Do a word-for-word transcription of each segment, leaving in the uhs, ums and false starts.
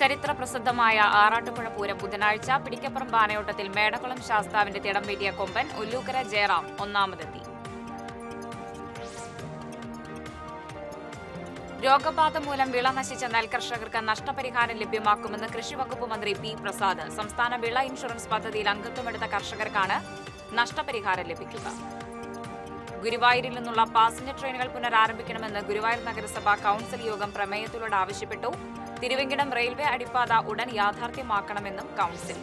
ചരിത്ര പ്രസിദ്ധമായ ആറാട്ടുപുഴ പൂരം ബുധനാഴ്ച പിടിക്കപ്പുറം ബാനയോട്ടത്തിൽ മേടകുളം ശാസ്താവിന്റെ തിടം വീട്ടിയ കൊമ്പൻ ഒല്ലൂക്കര ജയറാം ഒന്നാമതെത്തി. രോഗബാധ മൂലം വിള നശിച്ച നെൽകർഷകർക്ക് നഷ്ടപരിഹാരം ലഭ്യമാക്കുമെന്ന് കൃഷിവകുപ്പ് മന്ത്രി പി പ്രസാദ്. സംസ്ഥാന വിള ഇൻഷുറൻസ് പദ്ധതിയിൽ അംഗത്വമെടുത്ത കർഷകർക്കാണ് നഷ്ടപരിഹാരം ലഭിക്കുക. ഗുരുവായൂരിൽ നിന്നുള്ള പാസഞ്ചർ ട്രെയിനുകൾ പുനരാരംഭിക്കണമെന്ന് ഗുരുവായൂർ നഗരസഭാ കൌൺസിൽ യോഗം പ്രമേയത്തിലൂടെ ആവശ്യപ്പെട്ടു. തിരുവെങ്കിടം റെയിൽവേ അടിപ്പാത ഉടൻ യാഥാർത്ഥ്യമാക്കണമെന്നും കൌൺസിൽ.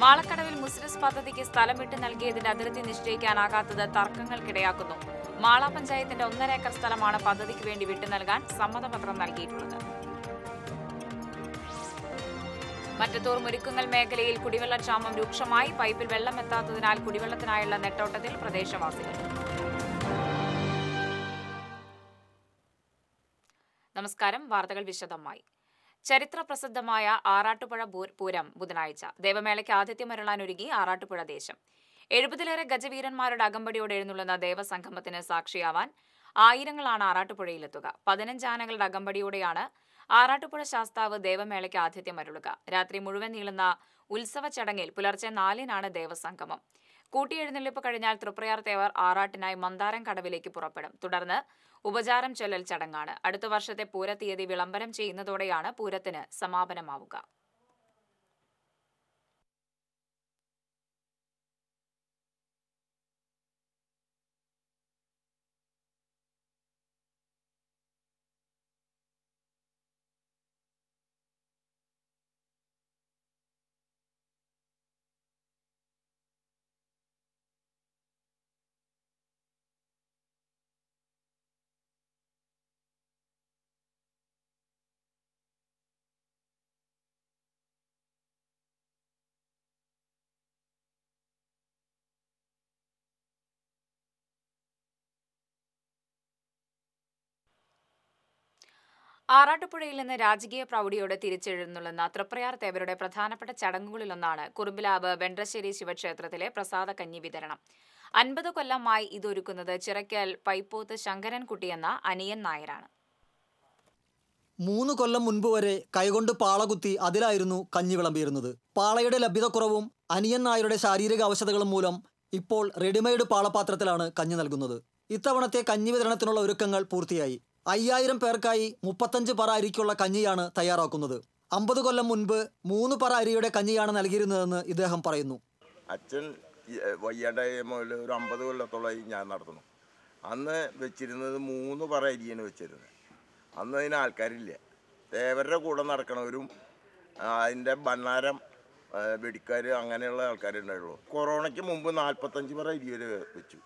മാളക്കടവിൽ മുസ്ലിസ് പദ്ധതിക്ക് സ്ഥലം വിട്ടു നൽകിയതിന്റെ അതിർത്തി നിശ്ചയിക്കാനാകാത്തത് തർക്കങ്ങൾക്കിടയാക്കുന്നു. മാള പഞ്ചായത്തിന്റെ ഒന്നര ഏക്കർ സ്ഥലമാണ് പദ്ധതിക്ക് വേണ്ടി വിട്ടു നൽകാൻ സമ്മതപത്രം നൽകിയിട്ടുള്ളത്. മറ്റത്തൂർ മുരിക്കുങ്ങൽ മേഖലയിൽ കുടിവെള്ളക്ഷാമം രൂക്ഷമായി. പൈപ്പിൽ വെള്ളമെത്താത്തതിനാൽ കുടിവെള്ളത്തിനായുള്ള നെട്ടോട്ടത്തിൽ പ്രദേശവാസികൾ. നമസ്കാരം. വാർത്തകൾ വിശദമായി. ചരിത്ര പ്രസിദ്ധമായ ആറാട്ടുപുഴ പൂരം ബുധനാഴ്ച. ദേവമേളയ്ക്ക് ആതിഥ്യമരുളാനൊരുങ്ങി ആറാട്ടുപുഴ ദേശം. എഴുപതിലേറെ ഗജവീരന്മാരുടെ അകമ്പടിയോടെ എഴുന്നള്ളുന്ന ദേവസംഗമത്തിന് സാക്ഷിയാവാൻ ആയിരങ്ങളാണ് ആറാട്ടുപുഴയിലെത്തുക. പതിനഞ്ച് ആനകളുടെ അകമ്പടിയോടെയാണ് ആറാട്ടുപുഴ ശാസ്താവ് ദേവമേളയ്ക്ക് ആതിഥ്യമരുളുക. രാത്രി മുഴുവൻ നീളുന്ന ഉത്സവ ചടങ്ങിൽ പുലർച്ചെ നാലിനാണ് ദേവസംഗമം. കൂട്ടിയെഴുന്നള്ളിപ്പ് കഴിഞ്ഞാൽ തൃപ്രയാർ തേവർ ആറാട്ടിനായി മന്ദാരം കടവിലേക്ക് പുറപ്പെടും. തുടർന്ന് ഉപചാരം ചൊല്ലൽ ചടങ്ങാണ്. അടുത്ത വർഷത്തെ പൂരത്തീയതി വിളംബരം ചെയ്യുന്നതോടെയാണ് പൂരത്തിന് സമാപനമാവുക. ആറാട്ടുപുഴയിൽ നിന്ന് രാജകീയ പ്രൗഢിയോടെ തിരിച്ചെഴുന്നള്ളുന്ന തൃപ്രയാർ തേവരുടെ പ്രധാനപ്പെട്ട ചടങ്ങുകളിലൊന്നാണ് കുറുമ്പിലാവ് വെണ്ട്രശ്ശേരി ശിവക്ഷേത്രത്തിലെ പ്രസാദ കഞ്ഞി വിതരണം. അൻപത് കൊല്ലമായി ഇതൊരുക്കുന്നത് ചിറയ്ക്കൽ പൈപ്പോത്ത് ശങ്കരൻകുട്ടി എന്ന അനിയൻ നായരാണ്. മൂന്ന് കൊല്ലം മുൻപ് വരെ കൈകൊണ്ട് പാളകുത്തി അതിലായിരുന്നു കഞ്ഞി വിളമ്പിയിരുന്നത്. പാളയുടെ ലഭ്യതക്കുറവും അനിയൻ നായരുടെ ശാരീരിക അവശതകളും മൂലം ഇപ്പോൾ റെഡിമെയ്ഡ് പാളപാത്രത്തിലാണ് കഞ്ഞി നൽകുന്നത്. ഇത്തവണത്തെ കഞ്ഞി വിതരണത്തിനുള്ള ഒരുക്കങ്ങൾ പൂർത്തിയായി. അയ്യായിരം പേർക്കായി മുപ്പത്തഞ്ച് പറ അരിക്കുള്ള കഞ്ഞിയാണ് തയ്യാറാക്കുന്നത്. അമ്പത് കൊല്ലം മുൻപ് മൂന്ന് പറ അരിയുടെ കഞ്ഞിയാണ് നൽകിയിരുന്നതെന്ന് ഇദ്ദേഹം പറയുന്നു. അച്ഛൻ വയ്യാണ്ടായ ഒരു അമ്പത് കൊല്ലത്തോളമായി ഞാൻ നടത്തുന്നു. അന്ന് വെച്ചിരുന്നത് മൂന്ന് പറ അരിയാണ് വെച്ചിരുന്നത്. അന്ന് അതിന് ആൾക്കാരില്ല. തേവരുടെ കൂടെ നടക്കണവരും അതിൻ്റെ ഭണ്ണാരം വെടിക്കാർ അങ്ങനെയുള്ള ആൾക്കാരുണ്ടായുള്ളൂ. കൊറോണയ്ക്ക് മുമ്പ് നാൽപ്പത്തഞ്ച് പറ അരി വരെ വെച്ചു.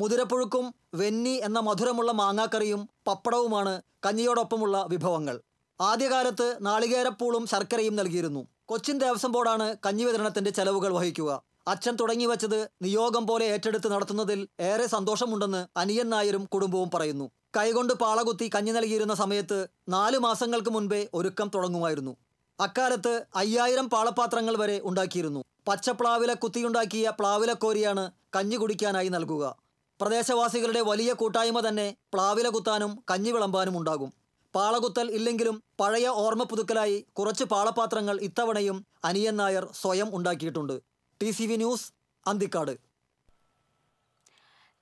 മുതിരപ്പുഴുക്കും വെന്നി എന്ന മധുരമുള്ള മാങ്ങാക്കറിയും പപ്പടവുമാണ് കഞ്ഞിയോടൊപ്പമുള്ള വിഭവങ്ങൾ. ആദ്യകാലത്ത് നാളികേരപ്പൂളും ശർക്കരയും നൽകിയിരുന്നു. കൊച്ചിൻ ദേവസ്വം ബോർഡാണ് കഞ്ഞി വിതരണത്തിന്റെ ചെലവുകൾ വഹിക്കുക. അച്ഛൻ തുടങ്ങിവെച്ചത് നിയോഗം പോലെ ഏറ്റെടുത്ത് നടത്തുന്നതിൽ ഏറെ സന്തോഷമുണ്ടെന്ന് അനിയൻ നായരും കുടുംബവും പറയുന്നു. കൈകൊണ്ട് പാളകുത്തി കഞ്ഞി നൽകിയിരുന്ന സമയത്ത് നാലു മാസങ്ങൾക്ക് മുൻപേ ഒരുക്കം തുടങ്ങുമായിരുന്നു. അക്കാലത്ത് അയ്യായിരം പാളപ്പാത്രങ്ങൾ വരെ ഉണ്ടാക്കിയിരുന്നു. പച്ചപ്ലാവില കുത്തിയുണ്ടാക്കിയ പ്ലാവിലക്കോരിയാണ് കഞ്ഞി കുടിക്കാനായി നൽകുക. പ്രദേശവാസികളുടെ വലിയ കൂട്ടായ്മ തന്നെ പ്ലാവില കുത്താനും കഞ്ഞി വിളമ്പാനും ഉണ്ടാകും. പാളകുത്തൽ ഇല്ലെങ്കിലും പഴയ ഓർമ്മ പുതുക്കലായി കുറച്ച് പാളപാത്രങ്ങൾ ഇത്തവണയും അനിയൻ നായർ സ്വയം ഉണ്ടാക്കിയിട്ടുണ്ട്. T C V news, Anthikad.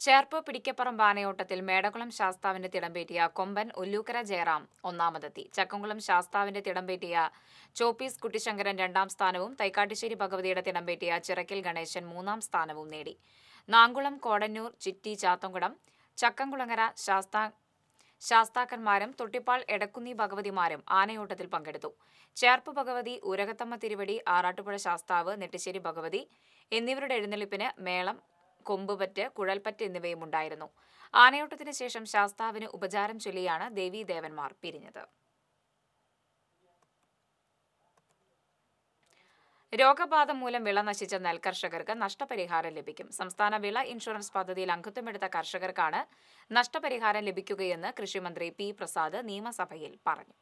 Cherpu പിടിക്കപ്പുറം ബാനയോട്ടത്തിൽ മേടകുളം ശാസ്താവിന്റെ തിടംപേറ്റിയ കൊമ്പൻ ഒല്ലൂക്കര ജയറാം ഒന്നാമതെത്തി. ചക്കംകുളം ശാസ്താവിന്റെ തിടംപേറ്റിയ ചോപ്പീസ് കുട്ടിശങ്കരൻ രണ്ടാം സ്ഥാനവും തൈക്കാട്ടുശ്ശേരി ഭഗവതിയുടെ തിടംപേറ്റിയ ചിറക്കിൽ ഗണേശൻ മൂന്നാം സ്ഥാനവും നേടി. നാങ്കുളം, കോടന്നൂർ, ചിറ്റി, ചാത്തംകുളം, ചക്കംകുളങ്ങര ശാസ്താ ശാസ്താക്കന്മാരും തൊട്ടിപ്പാൾ എടക്കുന്നി ഭഗവതിമാരും ആനയോട്ടത്തിൽ പങ്കെടുത്തു. ചേർപ്പ് ഭഗവതി, ഉരകത്തമ്മ തിരുവടി, ആറാട്ടുപുഴ ശാസ്താവ്, നെട്ടിശ്ശേരി ഭഗവതി എന്നിവരുടെ എഴുന്നള്ളിപ്പിന് മേളം, കൊമ്പുപറ്റ്, കുഴൽപ്പറ്റ് എന്നിവയും ഉണ്ടായിരുന്നു. ആനയോട്ടത്തിന് ശേഷം ശാസ്താവിന് ഉപചാരം ചൊല്ലിയാണ് ദേവീദേവന്മാർ പിരിഞ്ഞത്. രോഗബാധ മൂലം വിള നശിച്ച നെൽകർഷകർക്ക് നഷ്ടപരിഹാരം ലഭിക്കും. സംസ്ഥാന വിള ഇൻഷുറൻസ് പദ്ധതിയിൽ അംഗത്വമെടുത്ത കർഷകർക്കാണ് നഷ്ടപരിഹാരം ലഭിക്കുകയെന്ന് കൃഷിമന്ത്രി പി പ്രസാദ് നിയമസഭയിൽ പറഞ്ഞു.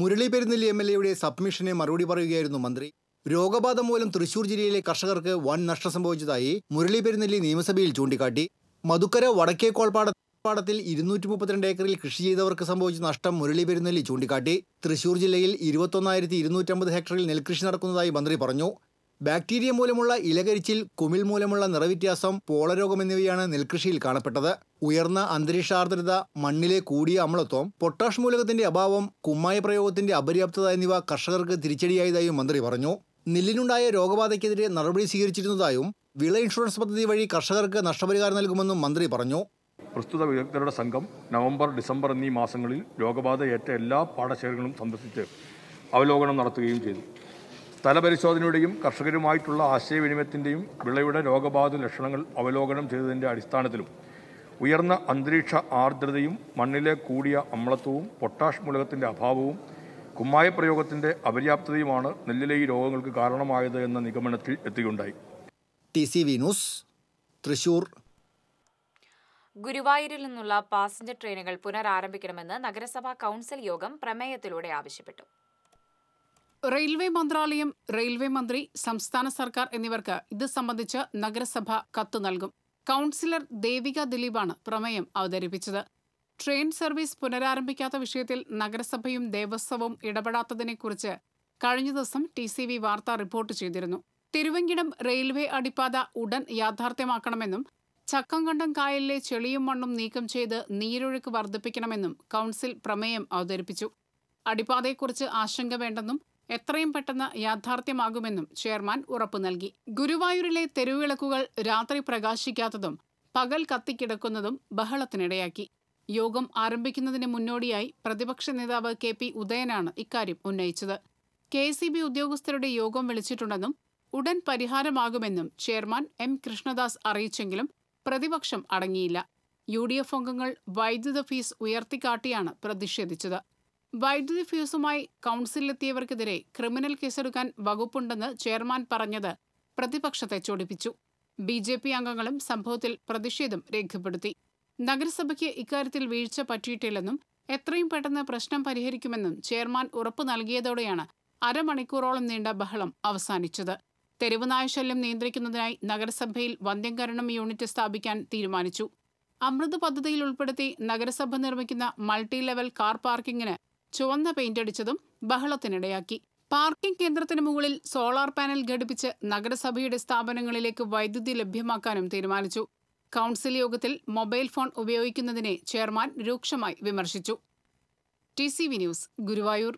മുരളി പെരുന്നെല്ലി എം എൽ എയുടെ സബ്മിഷനെ മറുപടി പറയുകയായിരുന്നു മന്ത്രി. രോഗബാധ മൂലം തൃശൂർ ജില്ലയിലെ കർഷകർക്ക് വൻ നഷ്ടം സംഭവിച്ചതായി മുരളി പെരുന്നെല്ലി നിയമസഭയിൽ ചൂണ്ടിക്കാട്ടി. മധുക്കര വടക്കേ കോൾപ്പാട പാടത്തിൽ ഇരുനൂറ്റി മുപ്പത്തിരണ്ട് ഏക്കറിൽ കൃഷി ചെയ്തവർക്ക് സംഭവിച്ച നഷ്ടം മുരളി പെരുന്നലി ചൂണ്ടിക്കാട്ടി. തൃശൂർ ജില്ലയിൽ ഇരുപത്തിയൊന്നായിരത്തി ഇരുന്നൂറ്റി അമ്പത് ഹെക്ടറിൽ നെൽകൃഷി നടക്കുന്നതായി മന്ത്രി പറഞ്ഞു. ബാക്ടീരിയ മൂലമുള്ള ഇലകരിച്ചിൽ, കുമിൽ മൂലമുള്ള നിറവ്യത്യാസം, പോളരോഗം എന്നിവയാണ് നെൽകൃഷിയിൽ കാണപ്പെട്ടത്. ഉയർന്ന അന്തരീക്ഷാർദ്രത, മണ്ണിലെ കൂടിയ അമ്ലത്വം, പൊട്ടാഷ് മൂലകത്തിന്റെ അഭാവം, കുമ്മായ പ്രയോഗത്തിന്റെ അപര്യാപ്തത എന്നിവ കർഷകർക്ക് തിരിച്ചടിയായതായും മന്ത്രി പറഞ്ഞു. നെല്ലിനുണ്ടായ രോഗബാധയ്ക്കെതിരെ നടപടി സ്വീകരിച്ചിരുന്നതായും വിള ഇൻഷുറൻസ് പദ്ധതി വഴി കർഷകർക്ക് നഷ്ടപരിഹാരം നൽകുമെന്നും മന്ത്രി പറഞ്ഞു. പ്രസ്തുത വിദഗ്ധരുടെ സംഘം നവംബർ, ഡിസംബർ എന്നീ മാസങ്ങളിൽ രോഗബാധയേറ്റ എല്ലാ പാടശേഖരങ്ങളും സന്ദർശിച്ച് അവലോകനം നടത്തുകയും ചെയ്തു. സ്ഥലപരിശോധനയുടെയും കർഷകരുമായിട്ടുള്ള ആശയവിനിമയത്തിൻ്റെയും വിളയുടെ രോഗബാധ ലക്ഷണങ്ങൾ അവലോകനം ചെയ്തതിൻ്റെ അടിസ്ഥാനത്തിലും ഉയർന്ന അന്തരീക്ഷ ആർദ്രതയും മണ്ണിലെ കൂടിയ അമ്ലത്വവും പൊട്ടാഷ് മൂലകത്തിൻ്റെ അഭാവവും കുമ്മായ പ്രയോഗത്തിൻ്റെ അപര്യാപ്തതയുമാണ് നെല്ലിലെ ഈ രോഗങ്ങൾക്ക് കാരണമായത് എന്ന നിഗമനത്തിൽ എത്തുകയുണ്ടായി. T C V news, Thrissur. ഗുരുവായൂരിൽ നിന്നുള്ള പാസഞ്ചർ ട്രെയിനുകൾ പുനരാരംഭിക്കണമെന്ന് നഗരസഭാ കൗൺസിൽ യോഗം പ്രമേയത്തിലൂടെ ആവശ്യപ്പെട്ടു. റെയിൽവേ മന്ത്രാലയം, റെയിൽവേ മന്ത്രി, സംസ്ഥാന സർക്കാർ എന്നിവർക്ക് ഇത് സംബന്ധിച്ച് നഗരസഭ കത്ത് നൽകും. കൗൺസിലർ ദേവിക ദിലീപാണ് പ്രമേയം അവതരിപ്പിച്ചത്. ട്രെയിൻ സർവീസ് പുനരാരംഭിക്കാത്ത വിഷയത്തിൽ നഗരസഭയും ദേവസ്വവും ഇടപെടാത്തതിനെക്കുറിച്ച് കഴിഞ്ഞ ദിവസം ടി സി വി വാർത്ത റിപ്പോർട്ട് ചെയ്തിരുന്നു. തിരുവങ്കിടം റെയിൽവേ അടിപ്പാത ഉടൻ യാഥാർത്ഥ്യമാക്കണമെന്നും ചക്കംകണ്ടം കായലിലെ ചെളിയും മണ്ണും നീക്കം ചെയ്ത് നീരൊഴുക്ക് വർദ്ധിപ്പിക്കണമെന്നും കൗൺസിൽ പ്രമേയം അവതരിപ്പിച്ചു. അടിപ്പാതയെക്കുറിച്ച് ആശങ്ക വേണ്ടെന്നും എത്രയും പെട്ടെന്ന് യാഥാർത്ഥ്യമാകുമെന്നും ചെയർമാൻ ഉറപ്പു നൽകി. ഗുരുവായൂരിലെ തെരുവിളക്കുകൾ രാത്രി പ്രകാശിക്കാത്തതും പകൽ കത്തിക്കിടക്കുന്നതും ബഹളത്തിനിടയാക്കി. യോഗം ആരംഭിക്കുന്നതിന് മുന്നോടിയായി പ്രതിപക്ഷ നേതാവ് കെ പി ഉദയനാണ് ഇക്കാര്യം ഉന്നയിച്ചത്. കെ സി ബി ഉദ്യോഗസ്ഥരുടെ യോഗം വിളിച്ചിട്ടുണ്ടെന്നും ഉടൻ പരിഹാരമാകുമെന്നും ചെയർമാൻ എം കൃഷ്ണദാസ് അറിയിച്ചെങ്കിലും പ്രതിപക്ഷം അടങ്ങിയില്ല. യു ഡി എഫ് അംഗങ്ങൾ വൈദ്യുത ഫീസ് ഉയർത്തിക്കാട്ടിയാണ് പ്രതിഷേധിച്ചത്. വൈദ്യുതി ഫ്യൂസുമായി കൗൺസിലെത്തിയവർക്കെതിരെ ക്രിമിനൽ കേസെടുക്കാൻ വകുപ്പുണ്ടെന്ന് ചെയർമാൻ പറഞ്ഞത് പ്രതിപക്ഷത്തെ ചൊടിപ്പിച്ചു. ബി ജെ പി അംഗങ്ങളും സംഭവത്തിൽ പ്രതിഷേധം രേഖപ്പെടുത്തി. നഗരസഭയ്ക്ക് ഇക്കാര്യത്തിൽ വീഴ്ച പറ്റിയിട്ടില്ലെന്നും എത്രയും പെട്ടെന്ന് പ്രശ്നം പരിഹരിക്കുമെന്നും ചെയർമാൻ ഉറപ്പു നൽകിയതോടെയാണ് അരമണിക്കൂറോളം നീണ്ട ബഹളം അവസാനിച്ചത്. തെരുവുനായ ശല്യം നിയന്ത്രിക്കുന്നതിനായി നഗരസഭയിൽ വന്ധ്യംകരണം യൂണിറ്റ് സ്ഥാപിക്കാൻ തീരുമാനിച്ചു. അമൃത് പദ്ധതിയിൽ ഉൾപ്പെടുത്തി നഗരസഭ നിർമ്മിക്കുന്ന മൾട്ടി ലെവൽ കാർ പാർക്കിങ്ങിന് ചുവന്ന പെയിന്റടിച്ചതും ബഹളത്തിനിടയാക്കി. പാർക്കിംഗ് കേന്ദ്രത്തിന് മുകളിൽ സോളാർ പാനൽ ഘടിപ്പിച്ച് നഗരസഭയുടെ സ്ഥാപനങ്ങളിലേക്ക് വൈദ്യുതി ലഭ്യമാക്കാനും തീരുമാനിച്ചു. കൗൺസിൽ യോഗത്തിൽ മൊബൈൽ ഫോൺ ഉപയോഗിക്കുന്നതിനെ ചെയർമാൻ രൂക്ഷമായി വിമർശിച്ചു. T C V news, Guruvayur.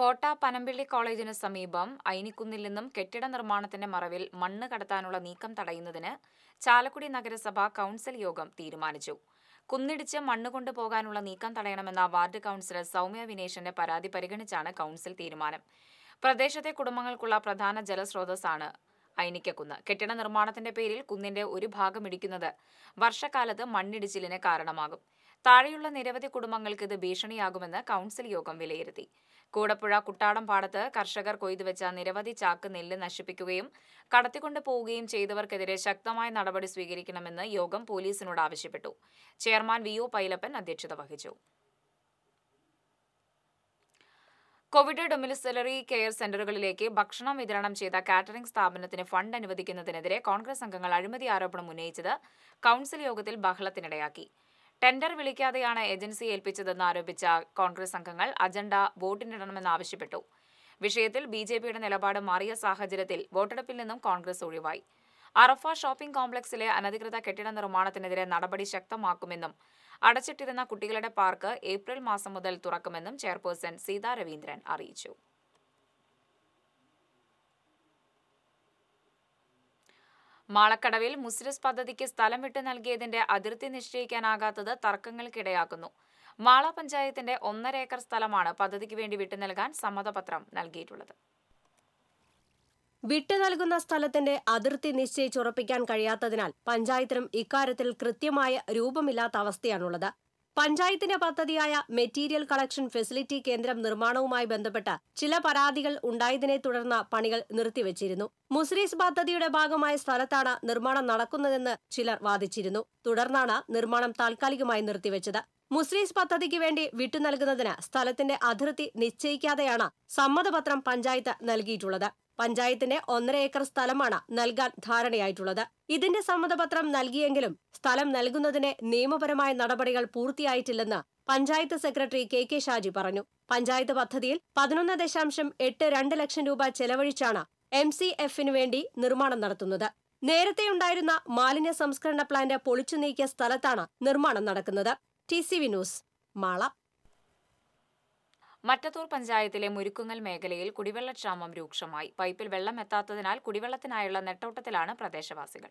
Potta Panampilly കോളേജിന് സമീപം അയിനിക്കുന്നിൽ നിന്നും കെട്ടിട നിർമ്മാണത്തിന്റെ മറവിൽ മണ്ണ് കടത്താനുള്ള നീക്കം തടയുന്നതിന് ചാലക്കുടി നഗരസഭ കൗൺസിൽ യോഗം തീരുമാനിച്ചു. കുന്നിടിച്ച് മണ്ണ് കൊണ്ടുപോകാനുള്ള നീക്കം തടയണമെന്ന വാർഡ് കൗൺസിലർ സൗമ്യ വിനേഷിന്റെ പരാതി പരിഗണിച്ചാണ് കൗൺസിൽ തീരുമാനം. പ്രദേശത്തെ കുടുംബങ്ങൾക്കുള്ള പ്രധാന ജലസ്രോതസ്സാണ് അയിനിക്കക്കുന്ന്. കെട്ടിട നിർമ്മാണത്തിന്റെ പേരിൽ കുന്നിന്റെ ഒരു ഭാഗം ഇടിക്കുന്നത് വർഷക്കാലത്ത് മണ്ണിടിച്ചിലിന് കാരണമാകും. താഴെയുള്ള നിരവധി കുടുംബങ്ങൾക്ക് ഇത് ഭീഷണിയാകുമെന്ന് കൗൺസിൽ യോഗം വിലയിരുത്തി. കൂടപ്പുഴ കുട്ടാടം പാടത്ത് കർഷകർ കൊയ്തുവെച്ച നിരവധി ചാക്ക് നെല്ല് നശിപ്പിക്കുകയും കടത്തിക്കൊണ്ടു പോവുകയും ചെയ്തവർക്കെതിരെ ശക്തമായ നടപടി സ്വീകരിക്കണമെന്ന് യോഗം പോലീസിനോട് ആവശ്യപ്പെട്ടു. ചെയർമാൻ വി ഒ പൈലപ്പൻ അധ്യക്ഷത വഹിച്ചു. കോവിഡ് ഡൊമിസലറി കെയർ സെന്ററുകളിലേക്ക് ഭക്ഷണം വിതരണം ചെയ്ത കാറ്ററിംഗ് സ്ഥാപനത്തിന് ഫണ്ട് അനുവദിക്കുന്നതിനെതിരെ കോൺഗ്രസ് അംഗങ്ങൾ അഴിമതി ആരോപണം ഉന്നയിച്ചത് കൗൺസിൽ യോഗത്തിൽ ബഹളത്തിനിടയാക്കി. ടെൻഡർ വിളിക്കാതെയാണ് ഏജൻസിയെ ഏൽപ്പിച്ചതെന്ന് ആരോപിച്ച കോൺഗ്രസ് അംഗങ്ങൾ അജണ്ട വോട്ടിനിടണമെന്നാവശ്യപ്പെട്ടു. വിഷയത്തിൽ ബി ജെ പിയുടെ നിലപാട് മാറിയ സാഹചര്യത്തിൽ വോട്ടെടുപ്പിൽ നിന്നും കോൺഗ്രസ് ഒഴിവായി. അറഫ ഷോപ്പിംഗ് കോംപ്ലക്സിലെ അനധികൃത കെട്ടിട നിർമ്മാണത്തിനെതിരെ നടപടി ശക്തമാക്കുമെന്നും അടച്ചിട്ടിരുന്ന കുട്ടികളുടെ പാർക്ക് ഏപ്രിൽ മാസം മുതൽ തുറക്കുമെന്നും ചെയർപേഴ്സൺ സീതാ രവീന്ദ്രൻ അറിയിച്ചു. മാളക്കടവിൽ മുസ്രിസ് പദ്ധതിക്ക് സ്ഥലം വിട്ടു നൽകിയതിന്റെ അതിർത്തി നിശ്ചയിക്കാനാകാത്തത് തർക്കങ്ങൾക്കിടയാക്കുന്നു. മാള പഞ്ചായത്തിന്റെ ഒന്നര ഏക്കർ സ്ഥലമാണ് പദ്ധതിക്ക് വേണ്ടി വിട്ടു നൽകാൻ സമ്മതപത്രം നൽകിയിട്ടുള്ളത്. വിട്ടു നൽകുന്ന സ്ഥലത്തിന്റെ അതിർത്തി നിശ്ചയിച്ചുറപ്പിക്കാൻ കഴിയാത്തതിനാൽ പഞ്ചായത്തിനും ഇക്കാര്യത്തിൽ കൃത്യമായ രൂപമില്ലാത്ത അവസ്ഥയാണുള്ളത്. പഞ്ചായത്തിന്റെ പദ്ധതിയായ മെറ്റീരിയൽ കളക്ഷൻ ഫെസിലിറ്റി കേന്ദ്രം നിർമ്മാണവുമായി ബന്ധപ്പെട്ട ചില പരാതികൾ ഉണ്ടായതിനെ തുടർന്ന് പണികൾ നിർത്തിവെച്ചിരുന്നു. മുസ്രീസ് പദ്ധതിയുടെ ഭാഗമായ സ്ഥലത്താണ് നിർമ്മാണം നടക്കുന്നതെന്ന് ചിലർ വാദിച്ചിരുന്നു. തുടർന്നാണ് നിർമ്മാണം താൽക്കാലികമായി നിർത്തിവെച്ചത്. മുസ്രീസ് പദ്ധതിക്ക് വേണ്ടി വിട്ടു നൽകുന്നതിന് സ്ഥലത്തിന്റെ അതിർത്തി നിശ്ചയിക്കാതെയാണ് സമ്മതപത്രം പഞ്ചായത്ത് നൽകിയിട്ടുള്ളത്. പഞ്ചായത്തിന്റെ ഒന്നര ഏക്കർ സ്ഥലമാണ് നൽകാൻ ധാരണയായിട്ടുള്ളത്. ഇതിന്റെ സമ്മതപത്രം നൽകിയെങ്കിലും സ്ഥലം നൽകുന്നതിന് നിയമപരമായ നടപടികൾ പൂർത്തിയായിട്ടില്ലെന്ന് panchayat secretary K K Shaji പറഞ്ഞു. പഞ്ചായത്ത് പദ്ധതിയിൽ പതിനൊന്ന് ദശാംശം എട്ട് രണ്ട് ലക്ഷം രൂപ ചെലവഴിച്ചാണ് എം സി എഫിനു വേണ്ടി നിർമ്മാണം നടത്തുന്നത്. നേരത്തെയുണ്ടായിരുന്ന മാലിന്യ സംസ്കരണ പ്ലാന്റ് പൊളിച്ചു നീക്കിയ സ്ഥലത്താണ് നിർമ്മാണം നടക്കുന്നത്. T C V news, Mala. Mattathur പഞ്ചായത്തിലെ മുരുക്കുങ്ങൽ മേഖലയിൽ കുടിവെള്ളക്ഷാമം രൂക്ഷമായി. പൈപ്പിൽ വെള്ളം എത്താത്തതിനാൽ കുടിവെള്ളത്തിനായുള്ള നെട്ടോട്ടത്തിലാണ് പ്രദേശവാസികൾ.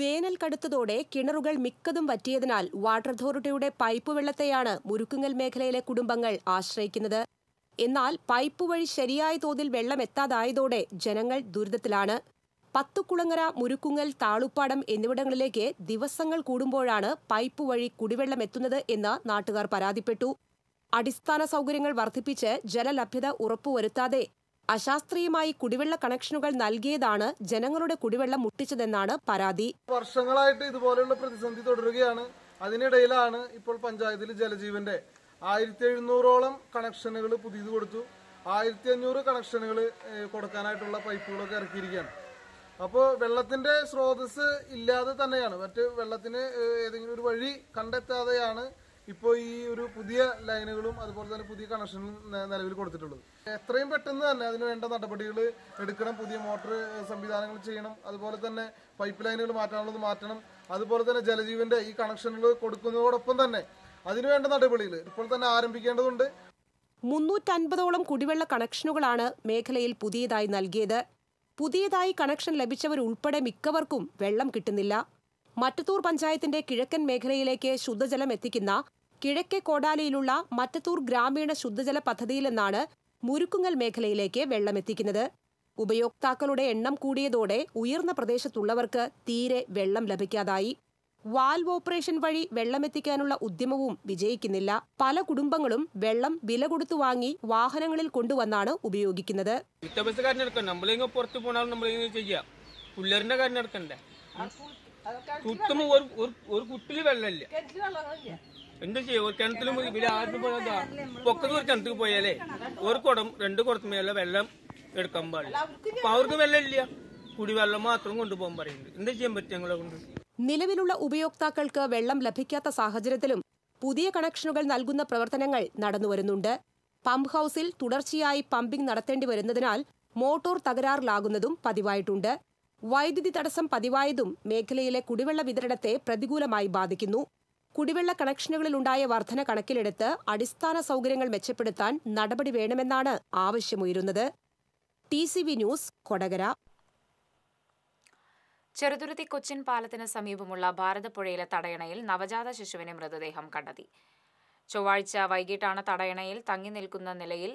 വേനൽ കടുത്തതോടെ കിണറുകൾ മിക്കതും വറ്റിയതിനാൽ വാട്ടർ അതോറിറ്റിയുടെ പൈപ്പ് വെള്ളത്തെയാണ് മുരുക്കുങ്ങൽ മേഖലയിലെ കുടുംബങ്ങൾ ആശ്രയിക്കുന്നത്. എന്നാൽ പൈപ്പ് വഴി ശരിയായ തോതിൽ വെള്ളം എത്താതായതോടെ ജനങ്ങൾ ദുരിതത്തിലാണ്. പത്തുകുളങ്ങര, മുരുക്കുങ്ങൽ, താളുപ്പാടം എന്നിവിടങ്ങളിലേക്ക് ദിവസങ്ങൾ കൂടുമ്പോഴാണ് പൈപ്പ് വഴി കുടിവെള്ളം എത്തുന്നത് എന്ന് നാട്ടുകാർ പരാതിപ്പെട്ടു. അടിസ്ഥാന സൗകര്യങ്ങൾ വർദ്ധിപ്പിച്ച് ജലലഭ്യത ഉറപ്പുവരുത്താതെ അശാസ്ത്രീയമായി കുടിവെള്ള കണക്ഷനുകൾ നൽകിയതാണ് ജനങ്ങളുടെ കുടിവെള്ളം മുട്ടിച്ചതെന്നാണ് പരാതി. വർഷങ്ങളായിട്ട് ഇതുപോലെയുള്ള പ്രതിസന്ധി തുടരുകയാണ്. അതിനിടയിലാണ് ഇപ്പോൾ പഞ്ചായത്തിൽ ജലജീവന്റെ ആയിരത്തി എഴുന്നൂറോളം കണക്ഷനുകൾ പുതിയത് കൊടുത്തു. ആയിരത്തി അഞ്ഞൂറ് കണക്ഷനുകൾ കൊടുക്കാനായിട്ടുള്ള പൈപ്പുകളൊക്കെ ഇറക്കിയിരിക്കുകയാണ്. അപ്പോൾ വെള്ളത്തിന്റെ സ്രോതസ് ഇല്ലാതെ തന്നെയാണ്, മറ്റ് വെള്ളത്തിന് ഏതെങ്കിലും ഒരു വഴി കണ്ടെത്താതെയാണ് ഇപ്പോൾ ഈ ഒരു പുതിയ ലൈനുകളും അതുപോലെ തന്നെ പുതിയ കണക്ഷനും നിലവിൽ കൊടുത്തിട്ടുള്ളത്. എത്രയും പെട്ടെന്ന് തന്നെ അതിനുവേണ്ട നടപടികൾ എടുക്കണം. പുതിയ മോട്ടോർ സംവിധാനങ്ങൾ ചെയ്യണം. അതുപോലെ തന്നെ പൈപ്പ് ലൈനുകൾ മാറ്റാനുള്ളത് മാറ്റണം. അതുപോലെ തന്നെ ജലജീവന്റെ ഈ കണക്ഷനുകൾ കൊടുക്കുന്നതോടൊപ്പം തന്നെ അതിനുവേണ്ട നടപടികൾ ഇപ്പോൾ തന്നെ ആരംഭിക്കേണ്ടതുണ്ട്. മുന്നൂറ്റൻപതോളം കുടിവെള്ള കണക്ഷനുകളാണ് മേഖലയിൽ പുതിയതായി നൽകിയത്. പുതിയതായി കണക്ഷൻ ലഭിച്ചവരുൾപ്പെടെ മിക്കവർക്കും വെള്ളം കിട്ടുന്നില്ല. മട്ടത്തൂർ പഞ്ചായത്തിന്റെ കിഴക്കൻ മേഖലയിലേക്ക് ശുദ്ധജലം എത്തിക്കുന്ന കിഴക്കേ കോടാലിയിലുള്ള മട്ടത്തൂർ ഗ്രാമീണ ശുദ്ധജല പദ്ധതിയിൽ നിന്നാണ് മുരുക്കുങ്ങൽ മേഖലയിലേക്ക് വെള്ളം എത്തിക്കുന്നത്. ഉപയോക്താക്കളുടെ എണ്ണം കൂടിയതോടെ ഉയർന്ന പ്രദേശത്തുള്ളവർക്ക് തീരെ വെള്ളം ലഭിക്കാതായി. വാൽവ് ഓപ്പറേഷൻ വഴി വെള്ളമെത്തിക്കാനുള്ള ഉദ്യമവും വിജയിക്കുന്നില്ല. പല കുടുംബങ്ങളും വെള്ളം വില കൊടുത്തു വാങ്ങി വാഹനങ്ങളിൽ കൊണ്ടുവന്നാണ് ഉപയോഗിക്കുന്നത്. എന്താ ചെയ്യ കിണറ്റിലും കിണറ്റിൽ പോയാലേ ഒരു കുടം രണ്ട് കുടത്തുമേലെ വെള്ളം എടുക്കാൻ പാടില്ല. അപ്പൊ അവർക്ക് വെള്ളമില്ല, കുടിവെള്ളം മാത്രം കൊണ്ടുപോകാൻ പറയുന്നുണ്ട്. എന്താ ചെയ്യാൻ പറ്റും ഞങ്ങളെ കൊണ്ട്? നിലവിലുള്ള ഉപയോക്താക്കൾക്ക് വെള്ളം ലഭിക്കാത്ത സാഹചര്യത്തിലും പുതിയ കണക്ഷനുകൾ നൽകുന്ന പ്രവർത്തനങ്ങൾ നടന്നുവരുന്നുണ്ട്. പമ്പ് ഹൌസിൽ തുടർച്ചയായി പമ്പിംഗ് നടത്തേണ്ടി വരുന്നതിനാൽ മോട്ടോർ തകരാറിലാകുന്നതും പതിവായിട്ടുണ്ട്. വൈദ്യുതി തടസ്സം പതിവായതും മേഖലയിലെ കുടിവെള്ള വിതരണത്തെ പ്രതികൂലമായി ബാധിക്കുന്നു. കുടിവെള്ള കണക്ഷനുകളിലുണ്ടായ വർധന കണക്കിലെടുത്ത് അടിസ്ഥാന സൗകര്യങ്ങൾ മെച്ചപ്പെടുത്താൻ നടപടി വേണമെന്നാണ് ആവശ്യമുയരുന്നത്. T C V news, Kodakara. Cheruthuruthy Cochin പാലത്തിന് സമീപമുള്ള ഭാരതപ്പുഴയിലെ തടയണയിൽ നവജാത ശിശുവിന്റെ മൃതദേഹം കണ്ടെത്തി. ചൊവ്വാഴ്ച വൈകിട്ടാണ് തടയണയിൽ തങ്ങി നിൽക്കുന്ന നിലയിൽ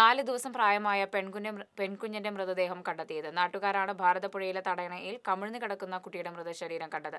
നാല് ദിവസം പ്രായമായ പെൺകുഞ്ഞ പെൺകുഞ്ഞിന്റെ മൃതദേഹം കണ്ടെത്തിയത്. നാട്ടുകാരാണ് ഭാരതപ്പുഴയിലെ തടയണയിൽ കമിഴ്ന്നു കിടക്കുന്ന കുട്ടിയുടെ മൃതശരീരം കണ്ടത്.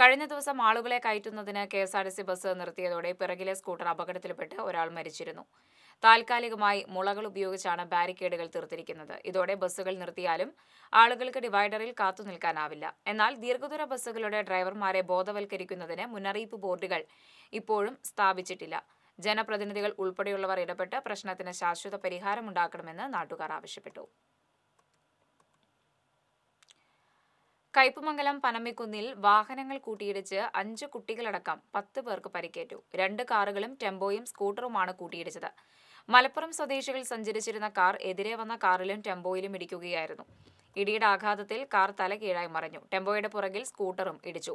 കഴിഞ്ഞ ദിവസം ആളുകളെ കയറ്റുന്നതിന് K S R T C bus നിർത്തിയതോടെ പിറകിലെ സ്കൂട്ടർ അപകടത്തിൽപ്പെട്ട് ഒരാൾ മരിച്ചിരുന്നു. താൽക്കാലികമായി മുളകൾ ഉപയോഗിച്ചാണ് ബാരിക്കേഡുകൾ തീർത്തിരിക്കുന്നത്. ഇതോടെ ബസ്സുകൾ നിർത്തിയാലും ആളുകൾക്ക് ഡിവൈഡറിൽ കാത്തുനിൽക്കാനാവില്ല. എന്നാൽ ദീർഘദൂര ബസ്സുകളുടെ ഡ്രൈവർമാരെ ബോധവൽക്കരിക്കുന്നതിന് മുന്നറിയിപ്പ് ബോർഡുകൾ ഇപ്പോഴും സ്ഥാപിച്ചിട്ടില്ല. ജനപ്രതിനിധികൾ ഉൾപ്പെടെയുള്ളവർ ഇടപെട്ട് പ്രശ്നത്തിന് ശാശ്വത പരിഹാരമുണ്ടാക്കണമെന്ന് നാട്ടുകാർ ആവശ്യപ്പെട്ടു. കയ്പമംഗലം പനമ്പിക്കുന്നിൽ വാഹനങ്ങൾ കൂട്ടിയിടിച്ച് അഞ്ച് കുട്ടികളടക്കം പത്ത് പേർക്ക് പരിക്കേറ്റു. രണ്ട് കാറുകളും ടെമ്പോയും സ്കൂട്ടറുമാണ് കൂട്ടിയിടിച്ചത്. മലപ്പുറം സ്വദേശികൾ സഞ്ചരിച്ചിരുന്ന കാർ എതിരെ വന്ന കാറിലും ടെമ്പോയിലും ഇടിക്കുകയായിരുന്നു. ഇടിയുടെ ആഘാതത്തിൽ കാർ തലകീഴായി മറിഞ്ഞു. ടെമ്പോയുടെ പുറകിൽ സ്കൂട്ടറും ഇടിച്ചു.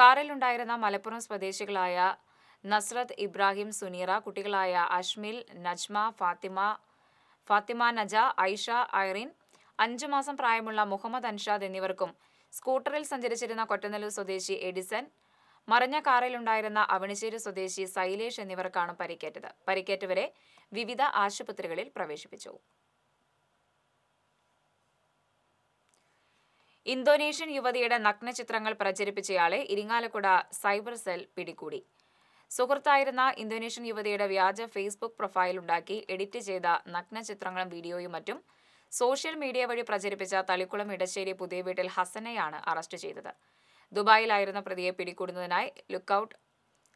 കാറിലുണ്ടായിരുന്ന മലപ്പുറം സ്വദേശികളായ നസ്രത്ത്, ഇബ്രാഹിം, സുനീറ, കുട്ടികളായ അഷ്മിൽ, നജ്മ, ഫാത്തിമ ഫാത്തിമ നജ, ഐഷ, ഐറിൻ, അഞ്ചു മാസം പ്രായമുള്ള മുഹമ്മദ് അൻഷാദ് എന്നിവർക്കും സ്കൂട്ടറിൽ സഞ്ചരിച്ചിരുന്ന കൊറ്റനല്ലൂർ സ്വദേശി എഡിസൺ, മറിഞ്ഞ കാറിലുണ്ടായിരുന്ന അവണിശ്ശേരി സ്വദേശി സൈലേഷ് എന്നിവർക്കാണ് പരിക്കേറ്റത്. പരിക്കേറ്റവരെ വിവിധ ആശുപത്രികളിൽ പ്രവേശിപ്പിച്ചു. Indonesian Yuvadieda Nakna Chitrangal Pracheripichale, Iringalakuda, Cyber Cell, Pidikudi. Sokurtairana, Indonesian Yuvadieda Viaja Facebook profile Udaki, edit Jeda, Nakna Chitrangal video Yumatum, social media very Pracheripicha, Talikula Medasheri Pude Vital Hasanayana, Arasta Jeda. Dubai Lirana Pradia Pidikudanai, lookout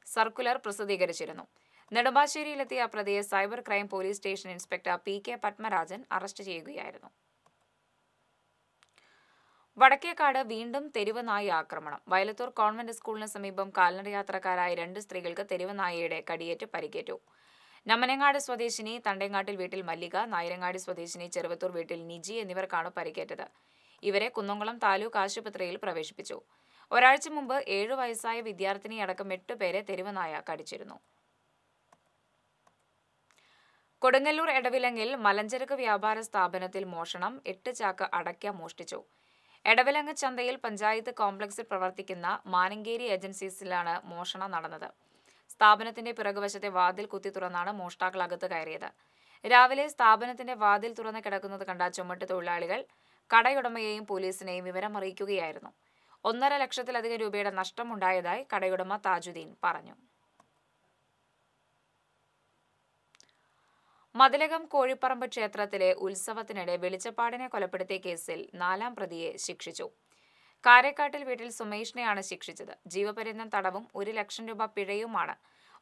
circular Prasadigarachirano. Nedabashiri Latia Pradesh Cyber Crime Police Station Inspector P K Patmarajan, Arasta Jeguyarano. Vadakekada Vindam Terivanaya Akramana. Vilatur Convent School Nasamibam Kalandiatrakara Irendus Trigalka Terivanaya Kadiate Parigeto. Namanangadis Vadeshini, Tandangatil Vitil Malika, Nairangadis Vadeshini, Chervatur Vitil Niji, and Niverkana Parigeta. Ivere Kundangalam Talu Kashipatrail Praveshpicho. Orachi Mumba, Edu Vaisai Vidyarthini Adakametta Pere Terivanaya Kadichirno. Kodangallur Edavilangil, Malancheraka Vyabara Stabanatil Moshanam, Ettachaka Adakya Mosticho. Edavilanga Chandayil Panjayat complex at Pravartikina, Manangeri agencies Silana, Moshana Nadanada. Stabanathine Piragavashate Vadil Kutituranana, Mostak Lagata Kaireda. Ravile Stabanathine Vadil Turana Kadakuna the Kandachomata Uladigal, Kadayodamaim police name Vivera Mariku Yarno. On the election the Lathi debate and Nashtamundai, Kadayodama Tajudin, Parano. Madalagam Koriparamba Chetrathile, Ulsavatinade, Velichapadane Kolapete Kesil, Nalam Pradie, Shikshichu. Karekatil Vitil Summation and a Shikshicha, Jiva Perinan Tadavum, Uri election to Bapireyu Mana,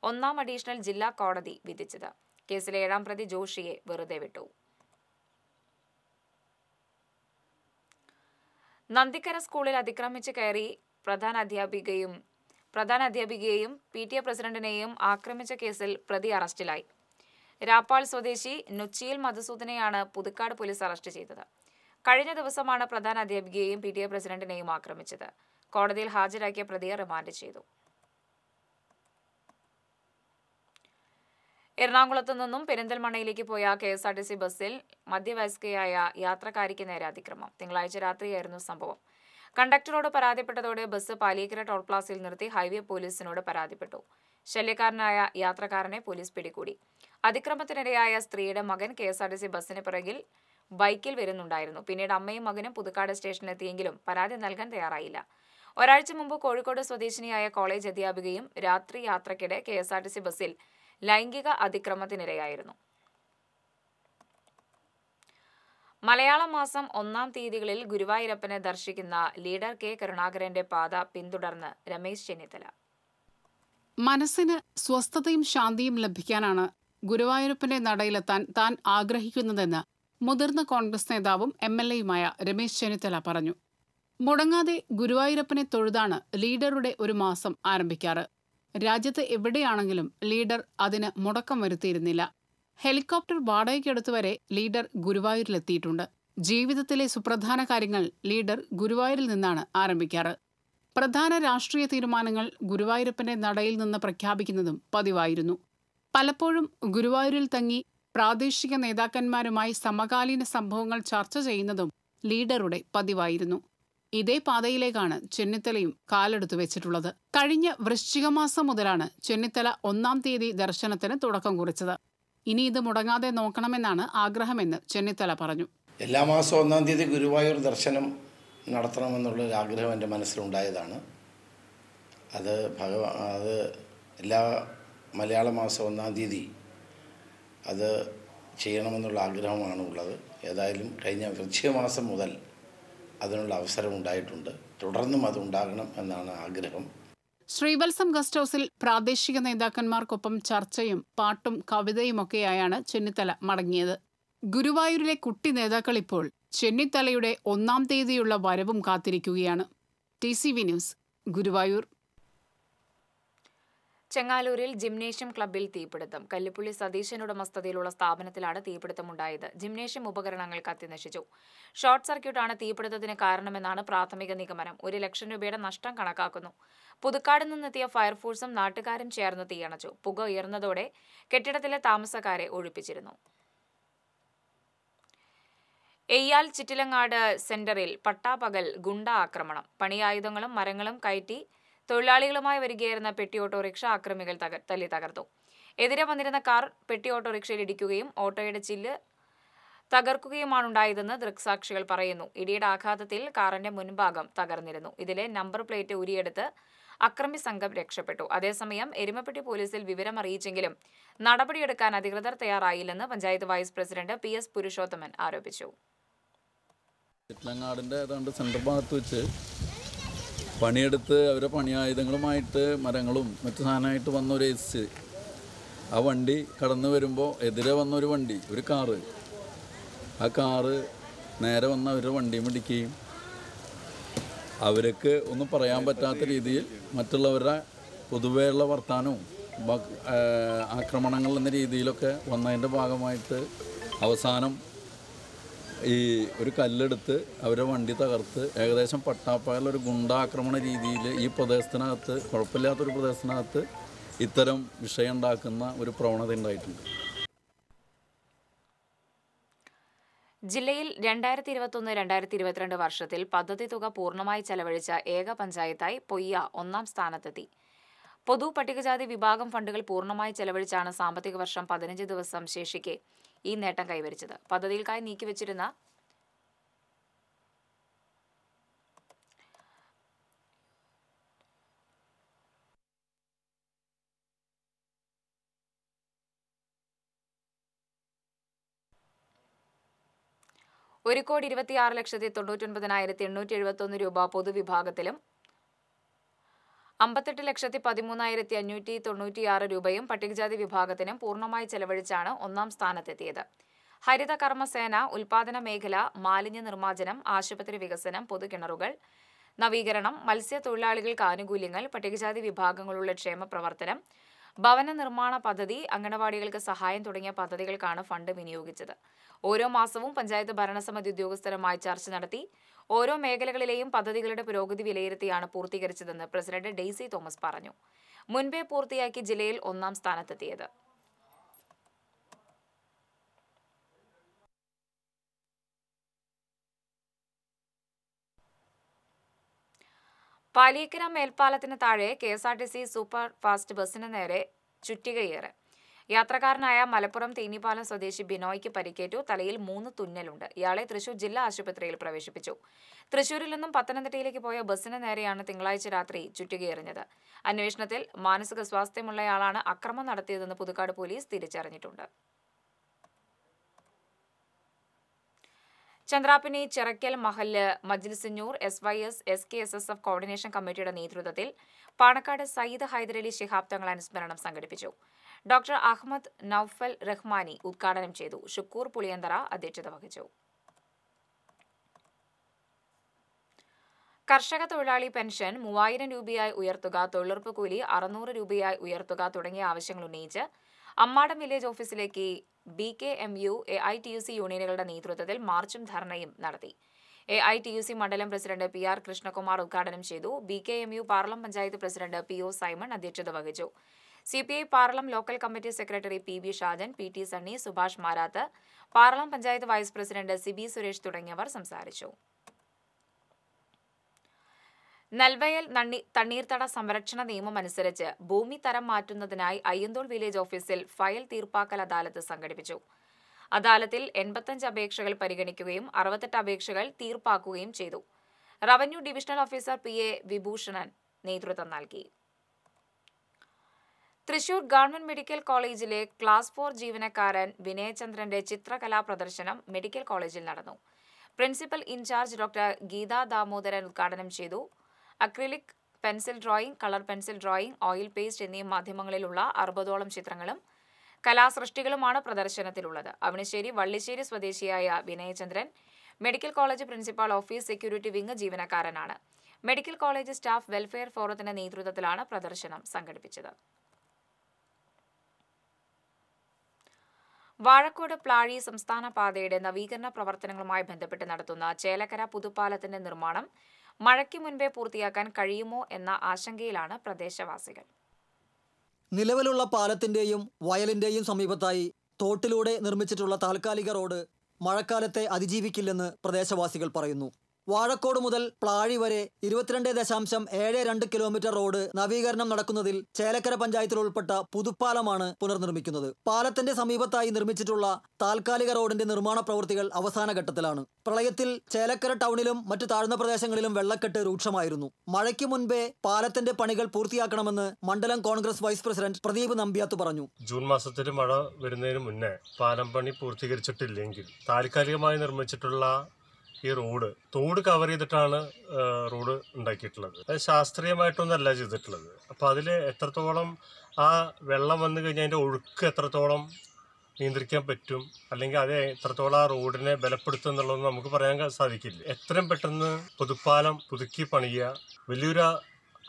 Onam additional Jilla Kodadi, Vidichida, Kesiladam Pradi Joshi, Vurdevitu Nandikara School Adikramichakari, Pradhana Diabigayum, Pradhana Diabigayum, P T A President Nayum, Akramicha Kesil, Pradi Arastilai. Rapal Sodeshi, Nuchil Madhusudanayana, Pudukkad Police Arrest Cheythathu. Kazhinja Divasamaanu Pradhana Adhyapikayeyum P T A Presidentineyum Akramithathu. Kodadiyil Hajarakiya Prathiye remand ചെയ്തു. എറണാകുളത്തു നിന്നും പെരിന്തൽമണ്ണയിലേക്ക് പോയ K S R T C ബസ്സിൽ മധ്യവയസ്കയായ യാത്രക്കാരിക്ക് നേരെ അതിക്രമം. തിങ്കളാഴ്ച രാത്രിയായിരുന്നു സംഭവം. കണ്ടക്ടറോട് പരാതിപ്പെട്ടതോടെ ബസ് പാലിയേക്കര ടോൾ പ്ലാസയിൽ നിർത്തി ഹൈവേ പോലീസിനോട് പരാതിപ്പെട്ടു. ശല്യക്കാരനായ യാത്രക്കാരനെ പോലീസ് പിടികൂടി. അതിക്രമത്തിനിരയായ സ്ത്രീയുടെ മകൻ K S R T C ബസ്സിന് പിറകിൽ ബൈക്കിൽ വരുന്നുണ്ടായിരുന്നു. പിന്നീട് അമ്മയും മകനും പുതുക്കാട് സ്റ്റേഷനിലെത്തിയെങ്കിലും പരാതി നൽകാൻ തയ്യാറായില്ല. ഒരാഴ്ച മുമ്പ് കോഴിക്കോട് സ്വദേശിനിയായ കോളേജ് അധ്യാപികയും രാത്രി യാത്രക്കിടെ K S R T C ബസ്സിൽ ലൈംഗിക അതിക്രമത്തിനിരയായിരുന്നു. മലയാള മാസം ഒന്നാം തീയതികളിൽ ഗുരുവായൂരപ്പനെ ദർശിക്കുന്ന ലീഡർ കെ കരുണാകരന്റെ പാത പിന്തുടർന്ന് രമേശ് ചെന്നിത്തല. മനസ്സിന് സ്വസ്ഥതയും ശാന്തിയും ലഭിക്കാനാണ് ഗുരുവായൂരപ്പന്റെ നടയിലെത്താൻ താൻ ആഗ്രഹിക്കുന്നതെന്ന് മുതിർന്ന കോൺഗ്രസ് നേതാവും എം എൽ എയുമായ രമേശ് ചെന്നിത്തല പറഞ്ഞു. മുടങ്ങാതെ ഗുരുവായൂരപ്പനെ തൊഴുതാണ് ലീഡറുടെ ഒരു മാസം ആരംഭിക്കാറ്. രാജ്യത്ത് എവിടെയാണെങ്കിലും ലീഡർ അതിന് മുടക്കം വരുത്തിയിരുന്നില്ല. Helicopter വാടകയ്ക്കെടുത്തുവരെ leader ഗുരുവായൂരിലെത്തിയിട്ടുണ്ട്. ജീവിതത്തിലെ സുപ്രധാന കാര്യങ്ങൾ ലീഡർ ഗുരുവായൂരിൽ നിന്നാണ് ആരംഭിക്കാറ്. പ്രധാന രാഷ്ട്രീയ തീരുമാനങ്ങൾ ഗുരുവായൂരപ്പന്റെ നടയിൽ നിന്ന് പ്രഖ്യാപിക്കുന്നതും പതിവായിരുന്നു. പലപ്പോഴും ഗുരുവായൂരിൽ തങ്ങി പ്രാദേശിക നേതാക്കന്മാരുമായി സമകാലീന സംഭവങ്ങൾ ചർച്ച ചെയ്യുന്നതും ലീഡറുടെ പതിവായിരുന്നു. ഇതേ പാതയിലേക്കാണ് ചെന്നിത്തലയും കാലെടുത്തു വെച്ചിട്ടുള്ളത്. കഴിഞ്ഞ വൃശ്ചിക മാസം മുതലാണ് ചെന്നിത്തല ഒന്നാം തീയതി ദർശനത്തിന് തുടക്കം കുറിച്ചത്. ഇനി ഇത് മുടങ്ങാതെ നോക്കണമെന്നാണ് ആഗ്രഹമെന്ന് ചെന്നിത്തല പറഞ്ഞു. എല്ലാ മാസവും ഒന്നാം തീയതി ഗുരുവായൂർ ദർശനം നടത്തണമെന്നുള്ളൊരു ആഗ്രഹം എൻ്റെ മനസ്സിലുണ്ടായതാണ്. അത് ഭഗവാൻ അത് എല്ലാ മലയാള മാസം ഒന്നാം തീയതി അത് ചെയ്യണമെന്നുള്ള ആഗ്രഹമാണ് ഉള്ളത്. ഏതായാലും കഴിഞ്ഞ വൃശ്ചിക മാസം മുതൽ അതിനുള്ള അവസരം ഉണ്ടായിട്ടുണ്ട്. തുടർന്നും അത് ഉണ്ടാകണം എന്നാണ് ആഗ്രഹം. ശ്രീവത്സം ഗസ്റ്റ് ഹൗസിൽ പ്രാദേശിക നേതാക്കന്മാർക്കൊപ്പം ചർച്ചയും പാട്ടും കവിതയുമൊക്കെയായാണ് ചെന്നിത്തല മടങ്ങിയത്. ഗുരുവായൂരിലെ കുട്ടി നേതാക്കൾ ഇപ്പോൾ ചെന്നിത്തലയുടെ ഒന്നാം തീയതിയുള്ള വരവും കാത്തിരിക്കുകയാണ്. T C V news, Guruvayur. ചെങ്ങാലൂരിൽ ജിംനേഷ്യം ക്ലബ്ബിൽ തീപിടുത്തം. കല്ലുപുള്ളി സതീശൻ ഉടമസ്ഥതയിലുള്ള സ്ഥാപനത്തിലാണ് തീപിടുത്തമുണ്ടായത്. ജിംനേഷ്യം ഉപകരണങ്ങൾ കത്തിനശിച്ചു. ഷോർട്ട് സർക്യൂട്ടാണ് തീപിടുത്തത്തിന് കാരണമെന്നാണ് പ്രാഥമിക നിഗമനം. ഒരു ലക്ഷം രൂപയുടെ നഷ്ടം കണക്കാക്കുന്നു. പുതുക്കാട് നിന്നെത്തിയ ഫയർഫോഴ്സും നാട്ടുകാരും ചേർന്ന് തീയണച്ചു. പുക ഉയർന്നതോടെ കെട്ടിടത്തിലെ താമസക്കാരെ ഒഴിപ്പിച്ചിരുന്നു. എയ്യാൽ ചിറ്റിലങ്ങാട് സെന്ററിൽ പട്ടാപകൽ ഗുണ്ട ആക്രമണം. പണിയായുധങ്ങളും മരങ്ങളും കയറ്റി തൊഴിലാളികളുമായി വരികയായിരുന്ന പെട്ടി ഓട്ടോറിക്ഷ ആക്രമികൾ തല്ലി തകർത്തു. എതിരെ വന്നിരുന്ന കാർ പെട്ടി ഓട്ടോറിക്ഷയിൽ ഇടിക്കുകയും ഓട്ടോയുടെ ചില്ല് തകർക്കുകയുമാണുണ്ടായതെന്ന് ദൃക്സാക്ഷികൾ പറയുന്നു. ഇടിയുടെ ആഘാതത്തിൽ കാറിന്റെ മുൻഭാഗം തകർന്നിരുന്നു. ഇതിലെ നമ്പർ പ്ലേറ്റ് ഊരിയെടുത്ത് അക്രമി സംഘം രക്ഷപ്പെട്ടു. അതേസമയം എരുമപ്പെട്ടി പോലീസിൽ വിവരം അറിയിച്ചെങ്കിലും നടപടിയെടുക്കാൻ അധികൃതർ തയ്യാറായില്ലെന്ന് panchayat vice president P S Purushothaman ആരോപിച്ചു. സെൻട്രൽ ഭാഗത്ത് വെച്ച് പണിയെടുത്ത് അവരെ പണിയായുധങ്ങളുമായിട്ട് മരങ്ങളും മറ്റു സാധനമായിട്ട് വന്നൊരു എസ് ആ വണ്ടി കടന്നു വരുമ്പോൾ എതിരെ വന്നൊരു വണ്ടി, ഒരു കാറ്, ആ കാറ് നേരെ വന്ന അവരുടെ വണ്ടി മിടിക്കുകയും അവർക്ക് ഒന്നും പറയാൻ പറ്റാത്ത രീതിയിൽ മറ്റുള്ളവരുടെ പൊതുവെയുള്ള വർത്താനവും ആക്രമണങ്ങൾ എന്ന രീതിയിലൊക്കെ വന്നതിൻ്റെ ഭാഗമായിട്ട് അവസാനം ഈ ഒരു കല്ലെടുത്ത് അവരെ വണ്ടി തകർത്ത് ഏകദേശം പട്ടാപ്പകലൊരു ഗുണ്ടാക്രമണ രീതിയിൽ ഈ പ്രദേശത്തിനകത്ത്, കുഴപ്പമില്ലാത്തൊരു പ്രദേശത്തിനകത്ത് ഇത്തരം വിഷയം ഉണ്ടാക്കുന്ന ഒരു പ്രവണത ഉണ്ടായിട്ടുണ്ട്. ജില്ലയിൽ രണ്ടായിരത്തി ഇരുപത്തൊന്ന് രണ്ടായിരത്തി ഇരുപത്തിരണ്ട് വർഷത്തിൽ പദ്ധതി തുക പൂർണ്ണമായി ചെലവഴിച്ച ഏക പഞ്ചായത്തായി പൊയ്യ ഒന്നാം സ്ഥാനത്തെത്തി. പൊതു പട്ടികജാതി വിഭാഗം ഫണ്ടുകൾ പൂർണ്ണമായി ചെലവഴിച്ചാണ് സാമ്പത്തിക വർഷം പതിനഞ്ച് ദിവസം ശേഷിക്കെ ഈ നേട്ടം കൈവരിച്ചത്. പദ്ധതികൾക്കായി നീക്കിവെച്ചിരുന്ന ഒരു കോടി ഇരുപത്തിയാറ് ലക്ഷത്തി തൊണ്ണൂറ്റി ഒൻപതിനായിരത്തി എണ്ണൂറ്റി എഴുപത്തി ഒന്ന് രൂപ പൊതുവിഭാഗത്തിലും അമ്പത്തെട്ട് ലക്ഷത്തി പതിമൂന്നായിരത്തി അഞ്ഞൂറ്റി തൊണ്ണൂറ്റിയാറ് രൂപയും പട്ടികജാതി വിഭാഗത്തിനും പൂർണ്ണമായി ചെലവഴിച്ചാണ് ഒന്നാം സ്ഥാനത്തെത്തിയത്. ഹരിത കർമ്മസേന, ഉൽപാദന മേഖല, മാലിന്യ നിർമ്മാർജ്ജനം, ആശുപത്രി വികസനം, പൊതുകിണറുകൾ നവീകരണം, മത്സ്യത്തൊഴിലാളികൾക്ക് ആനുകൂല്യങ്ങൾ, പട്ടികജാതി വിഭാഗങ്ങളുള്ള ക്ഷേമ പ്രവർത്തനം, ഭവന നിർമ്മാണ പദ്ധതി, അംഗനവാടികൾക്ക് സഹായം തുടങ്ങിയ പദ്ധതികൾക്കാണ് ഫണ്ട് വിനിയോഗിച്ചത്. ഓരോ മാസവും പഞ്ചായത്ത് ഭരണസമിതി ഉദ്യോഗസ്ഥരുമായി ചർച്ച നടത്തി ഓരോ മേഖലകളിലെയും പദ്ധതികളുടെ പുരോഗതി വിലയിരുത്തിയാണ് പൂർത്തീകരിച്ചതെന്ന് പ്രസിഡന്റ് ഡെയ്സി തോമസ് പറഞ്ഞു. മുൻപേ പൂർത്തിയാക്കി ജില്ലയിൽ ഒന്നാം സ്ഥാനത്തെത്തിയത്. പാലിയേക്കര മേൽപ്പാലത്തിന് താഴെ K S R T C super fast ബസിന് നേരെ ചുറ്റികയേറെ. യാത്രക്കാരനായ മലപ്പുറം തേനിപ്പാലം സ്വദേശി ബിനോയ്ക്ക് പരിക്കേറ്റു. തലയിൽ മൂന്ന് തുന്നലുണ്ട്. ഇയാളെ തൃശൂർ ജില്ലാ ആശുപത്രിയിൽ പ്രവേശിപ്പിച്ചു. തൃശൂരിൽ നിന്നും പത്തനംതിട്ടയിലേക്ക് പോയ ബസിന് നേരെയാണ് തിങ്കളാഴ്ച രാത്രി ചുറ്റികയെറിഞ്ഞത്. അന്വേഷണത്തിൽ മാനസിക സ്വാസ്ഥ്യമുള്ളയാളാണ് അക്രമം നടത്തിയതെന്ന് പുതുക്കാട് പോലീസ് തിരിച്ചറിഞ്ഞിട്ടുണ്ട്. Chandrappini Chirakkal Mahal Majlisunnoor S Y S S K S S F coordination കമ്മിറ്റിയുടെ നേതൃത്വത്തിൽ പാണക്കാട് സയ്യിദ് ഹൈദരലി ശിഹാബ് തങ്ങൾ അനുസ്മരണം സംഘടിപ്പിച്ചു. ഡോക്ടർ അഹമ്മദ് നൌഫൽ റഹ്മാനി ഉദ്ഘാടനം ചെയ്തു. ഷുക്കൂർ പുളിയന്തറ അധ്യക്ഷത വഹിച്ചു. കർഷക തൊഴിലാളി പെൻഷൻ മൂവായിരം രൂപയായി ഉയർത്തുക, തൊഴിലുറപ്പ് കൂലി അറുന്നൂറ് രൂപയായി ഉയർത്തുക തുടങ്ങിയ ആവശ്യങ്ങൾ ഉന്നയിച്ച് അമ്മാടം വില്ലേജ് ഓഫീസിലേക്ക് B K M U A I T U C യൂണിയനുകളുടെ നേതൃത്വത്തിൽ മാർച്ചും ധർണയും നടത്തി. A I T U C മണ്ഡലം പ്രസിഡന്റ് പി ആർ കൃഷ്ണകുമാർ ഉദ്ഘാടനം ചെയ്തു. B K M U Parlam panchayat president P O Simon അധ്യക്ഷത വഹിച്ചു. C P I Parlam local committee secretary P B Shajan, P T Sunny, Subhash Marath, Parlam panchayat vice president Sibi Suresh തുടങ്ങിയവർ സംസാരിച്ചു. നൽവയൽ തണ്ണീർത്തട സംരക്ഷണ നിയമം അനുസരിച്ച് ഭൂമി തരം മാറ്റുന്നതിനായി അയ്യന്തോൾ വില്ലേജ് ഓഫീസിൽ ഫയൽ തീർപ്പാക്കൽ അദാലത്ത് സംഘടിപ്പിച്ചു. അദാലത്തിൽ എൺപത്തഞ്ച് അപേക്ഷകൾ പരിഗണിക്കുകയും അറുപത്തെട്ട് അപേക്ഷകൾ തീർപ്പാക്കുകയും ചെയ്തു. Revenue divisional officer P A Vibhushanan നേതൃത്വം നൽകി. തൃശൂർ ഗവൺമെന്റ് മെഡിക്കൽ കോളേജിലെ ക്ലാസ് ഫോർ ജീവനക്കാരൻ വിനയചന്ദ്രന്റെ ചിത്രകലാ പ്രദർശനം മെഡിക്കൽ കോളേജിൽ നടന്നു. Principal in charge doctor Geetha Damodaran ഉദ്ഘാടനം ചെയ്തു. Acrylic pencil drawing, colour pencil drawing, oil paste എന്നീ മാധ്യമങ്ങളിലുള്ള അറുപതോളം ചിത്രങ്ങളും കലാസൃഷ്ടികളുമാണ് പ്രദർശനത്തിലുള്ളത്. അവണിശ്ശേരി വള്ളിശ്ശേരി സ്വദേശിയായ Vinayachandran medical college principal office security wing ജീവനക്കാരനാണ്. മെഡിക്കൽ കോളേജ് സ്റ്റാഫ് വെൽഫെയർ ഫോറത്തിന്റെ നേതൃത്വത്തിലാണ് പ്രദർശനം സംഘടിപ്പിച്ചത്. വാഴക്കോട് പ്ലാഴി സംസ്ഥാന പാതയുടെ നവീകരണ പ്രവർത്തനങ്ങളുമായി ബന്ധപ്പെട്ട് നടത്തുന്ന ചേലക്കര പുതുപ്പാലത്തിന്റെ നിർമ്മാണം മഴയ്ക്ക് മുൻപേ പൂർത്തിയാക്കാൻ കഴിയുമോ എന്ന ആശങ്കയിലാണ് പ്രദേശവാസികൾ. നിലവിലുള്ള പാലത്തിന്റെയും വയലിന്റെയും സമീപത്തായി തോട്ടിലൂടെ നിർമ്മിച്ചിട്ടുള്ള താൽക്കാലിക റോഡ് മഴക്കാലത്തെ അതിജീവിക്കില്ലെന്ന് പ്രദേശവാസികൾ പറയുന്നു. വാഴക്കോട് മുതൽ പ്ലാഴി വരെ ഇരുപത്തിരണ്ട് ദശാംശം ഏഴ് രണ്ട് കിലോമീറ്റർ റോഡ് നവീകരണം നടക്കുന്നതിൽ ചേലക്കര പഞ്ചായത്തിൽ ഉൾപ്പെട്ട പുതുപ്പാലമാണ് പുനർനിർമ്മിക്കുന്നത്. പാലത്തിന്റെ സമീപത്തായി നിർമ്മിച്ചിട്ടുള്ള താൽക്കാലിക റോഡിന്റെ നിർമ്മാണ പ്രവൃത്തികൾ അവസാന ഘട്ടത്തിലാണ്. പ്രളയത്തിൽ ചേലക്കര ടൗണിലും മറ്റു താഴ്ന്ന പ്രദേശങ്ങളിലും വെള്ളക്കെട്ട് രൂക്ഷമായിരുന്നു. മഴയ്ക്ക് മുൻപേ പാലത്തിന്റെ പണികൾ പൂർത്തിയാക്കണമെന്ന് മണ്ഡലം കോൺഗ്രസ് വൈസ് പ്രസിഡന്റ് പ്രദീപ് നമ്പ്യാത്ത് പറഞ്ഞു. ജൂൺ മാസത്തിൽ മഴ വരുന്നതിന് മുന്നേ പാലം പണി പൂർത്തീകരിച്ചിട്ടില്ലെങ്കിൽ താൽക്കാലികമായി നിർമ്മിച്ചിട്ടുള്ള ഈ റോഡ് തോട് കവർ ചെയ്തിട്ടാണ് റോഡ് ഉണ്ടാക്കിയിട്ടുള്ളത്. അത് ശാസ്ത്രീയമായിട്ടൊന്നല്ല ചെയ്തിട്ടുള്ളത്. അപ്പോൾ അതിൽ എത്രത്തോളം ആ വെള്ളം വന്നു കഴിഞ്ഞാൽ അതിൻ്റെ ഒഴുക്ക് എത്രത്തോളം നിയന്ത്രിക്കാൻ പറ്റും, അല്ലെങ്കിൽ അത് എത്രത്തോളം ആ റോഡിനെ ബലപ്പെടുത്തും എന്നുള്ളതൊന്നും നമുക്ക് പറയാൻ സാധിക്കില്ല. എത്രയും പെട്ടെന്ന് പുതുപ്പാലം പുതുക്കി പണിയുക, വലിയൊരു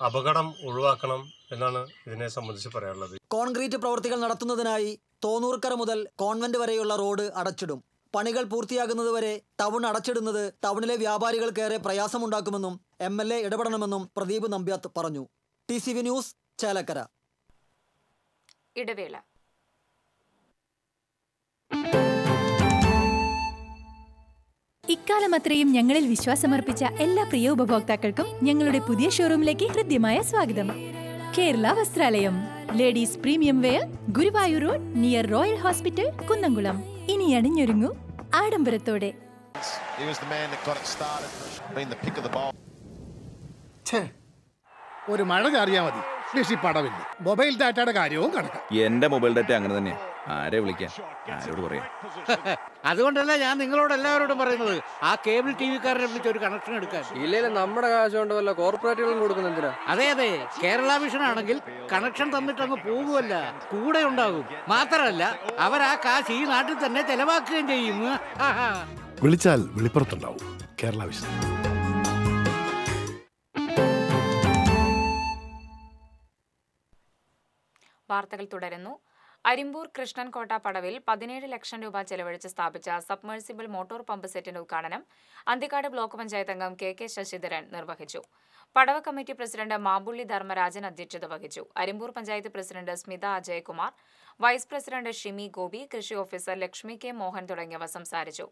അപകടം ഒഴിവാക്കണം എന്നാണ് ഇതിനെ സംബന്ധിച്ച് പറയാനുള്ളത്. കോൺക്രീറ്റ് പ്രവൃത്തികൾ നടത്തുന്നതിനായി തോന്നൂർക്കര മുതൽ കോൺവെന്റ് വരെയുള്ള റോഡ് അടച്ചിടും. പണികൾ പൂർത്തിയാകുന്നതുവരെ ടൗൺ അടച്ചിടുന്നത് ടൗണിലെ വ്യാപാരികൾക്കേറെ പ്രയാസമുണ്ടാക്കുമെന്നും എം എൽ എ ഇടപെടണമെന്നും പ്രദീപ് നമ്പ്യാത്ത് പറഞ്ഞു. T C V news, Chelakkara. ഇടവേള. ഇക്കാലം അത്രയും ഞങ്ങളിൽ വിശ്വാസമർപ്പിച്ച എല്ലാ പ്രിയ ഉപഭോക്താക്കൾക്കും ഞങ്ങളുടെ പുതിയ ഷോറൂമിലേക്ക് ഹൃദ്യമായ സ്വാഗതം. Kerala Vasthralayam, ladies premium wear, Guruvayur road, near royal hospital, Kunnamkulam. ഇനി അണിഞ്ഞൊരുങ്ങൂ ആഡംബരത്തോടെ. ഒരു മഴ ചാറിയാ മതി, കൃഷിപ്പടവില്ല. മൊബൈൽ ഡാറ്റയുടെ കാര്യവും കണക്കാം. എന്റെ മൊബൈൽ ഡാറ്റ അങ്ങനെ തന്നെയാണ്. ആരെ വിളിക്കാൻ, ആരോട് പറയാം? അതുകൊണ്ടല്ല ഞാൻ നിങ്ങളോട് എല്ലാവരോടും പറയുന്നത്, ആ കേബിൾ ടി വിക്കാരനെ വിളിച്ച് ഒരു കണക്ഷൻ എടുക്കാൻ. ഇല്ലെങ്കിൽ നമ്മുടെ കാശ് കൊണ്ട് വല്ല കോർപ്പറേറ്റുകളും കൊടുക്കുന്നെന്തിനാ? അതെ അതെ, കേരള വിഷൻ ആണെങ്കിൽ കണക്ഷൻ തന്നിട്ടങ്ങ് പോകുമല്ല, കൂടെ ഉണ്ടാകും. മാത്രമല്ല അവരാ കാശ് ഈ നാട്ടിൽ തന്നെ ചെലവാക്കുകയും ചെയ്യും. വിളിച്ചാൽ വിളിപ്പുറത്തുണ്ടാവും കേരള വിഷൻ. വാർത്തകൾ തുടരുന്നു. അരിമ്പൂർ കൃഷ്ണൻകോട്ട പടവിൽ പതിനേഴ് ലക്ഷം രൂപ ചെലവഴിച്ച് സ്ഥാപിച്ച സബ്മേഴ്സിബിൾ മോട്ടോർ പമ്പ് സെറ്റിന്റെ ഉദ്ഘാടനം അന്തിക്കാട് ബ്ലോക്ക് പഞ്ചായത്ത് അംഗം കെ കെ ശശിധരൻ നിർവഹിച്ചു. പടവ കമ്മിറ്റി പ്രസിഡന്റ് മാമ്പുള്ളി ധർമ്മരാജൻ അധ്യക്ഷത വഹിച്ചു. Arimpur panchayat president Smitha Ajayakumar, vice president Shimi Gopi, കൃഷി ഓഫീസർ ലക്ഷ്മി കെ മോഹൻ തുടങ്ങിയവർ സംസാരിച്ചു.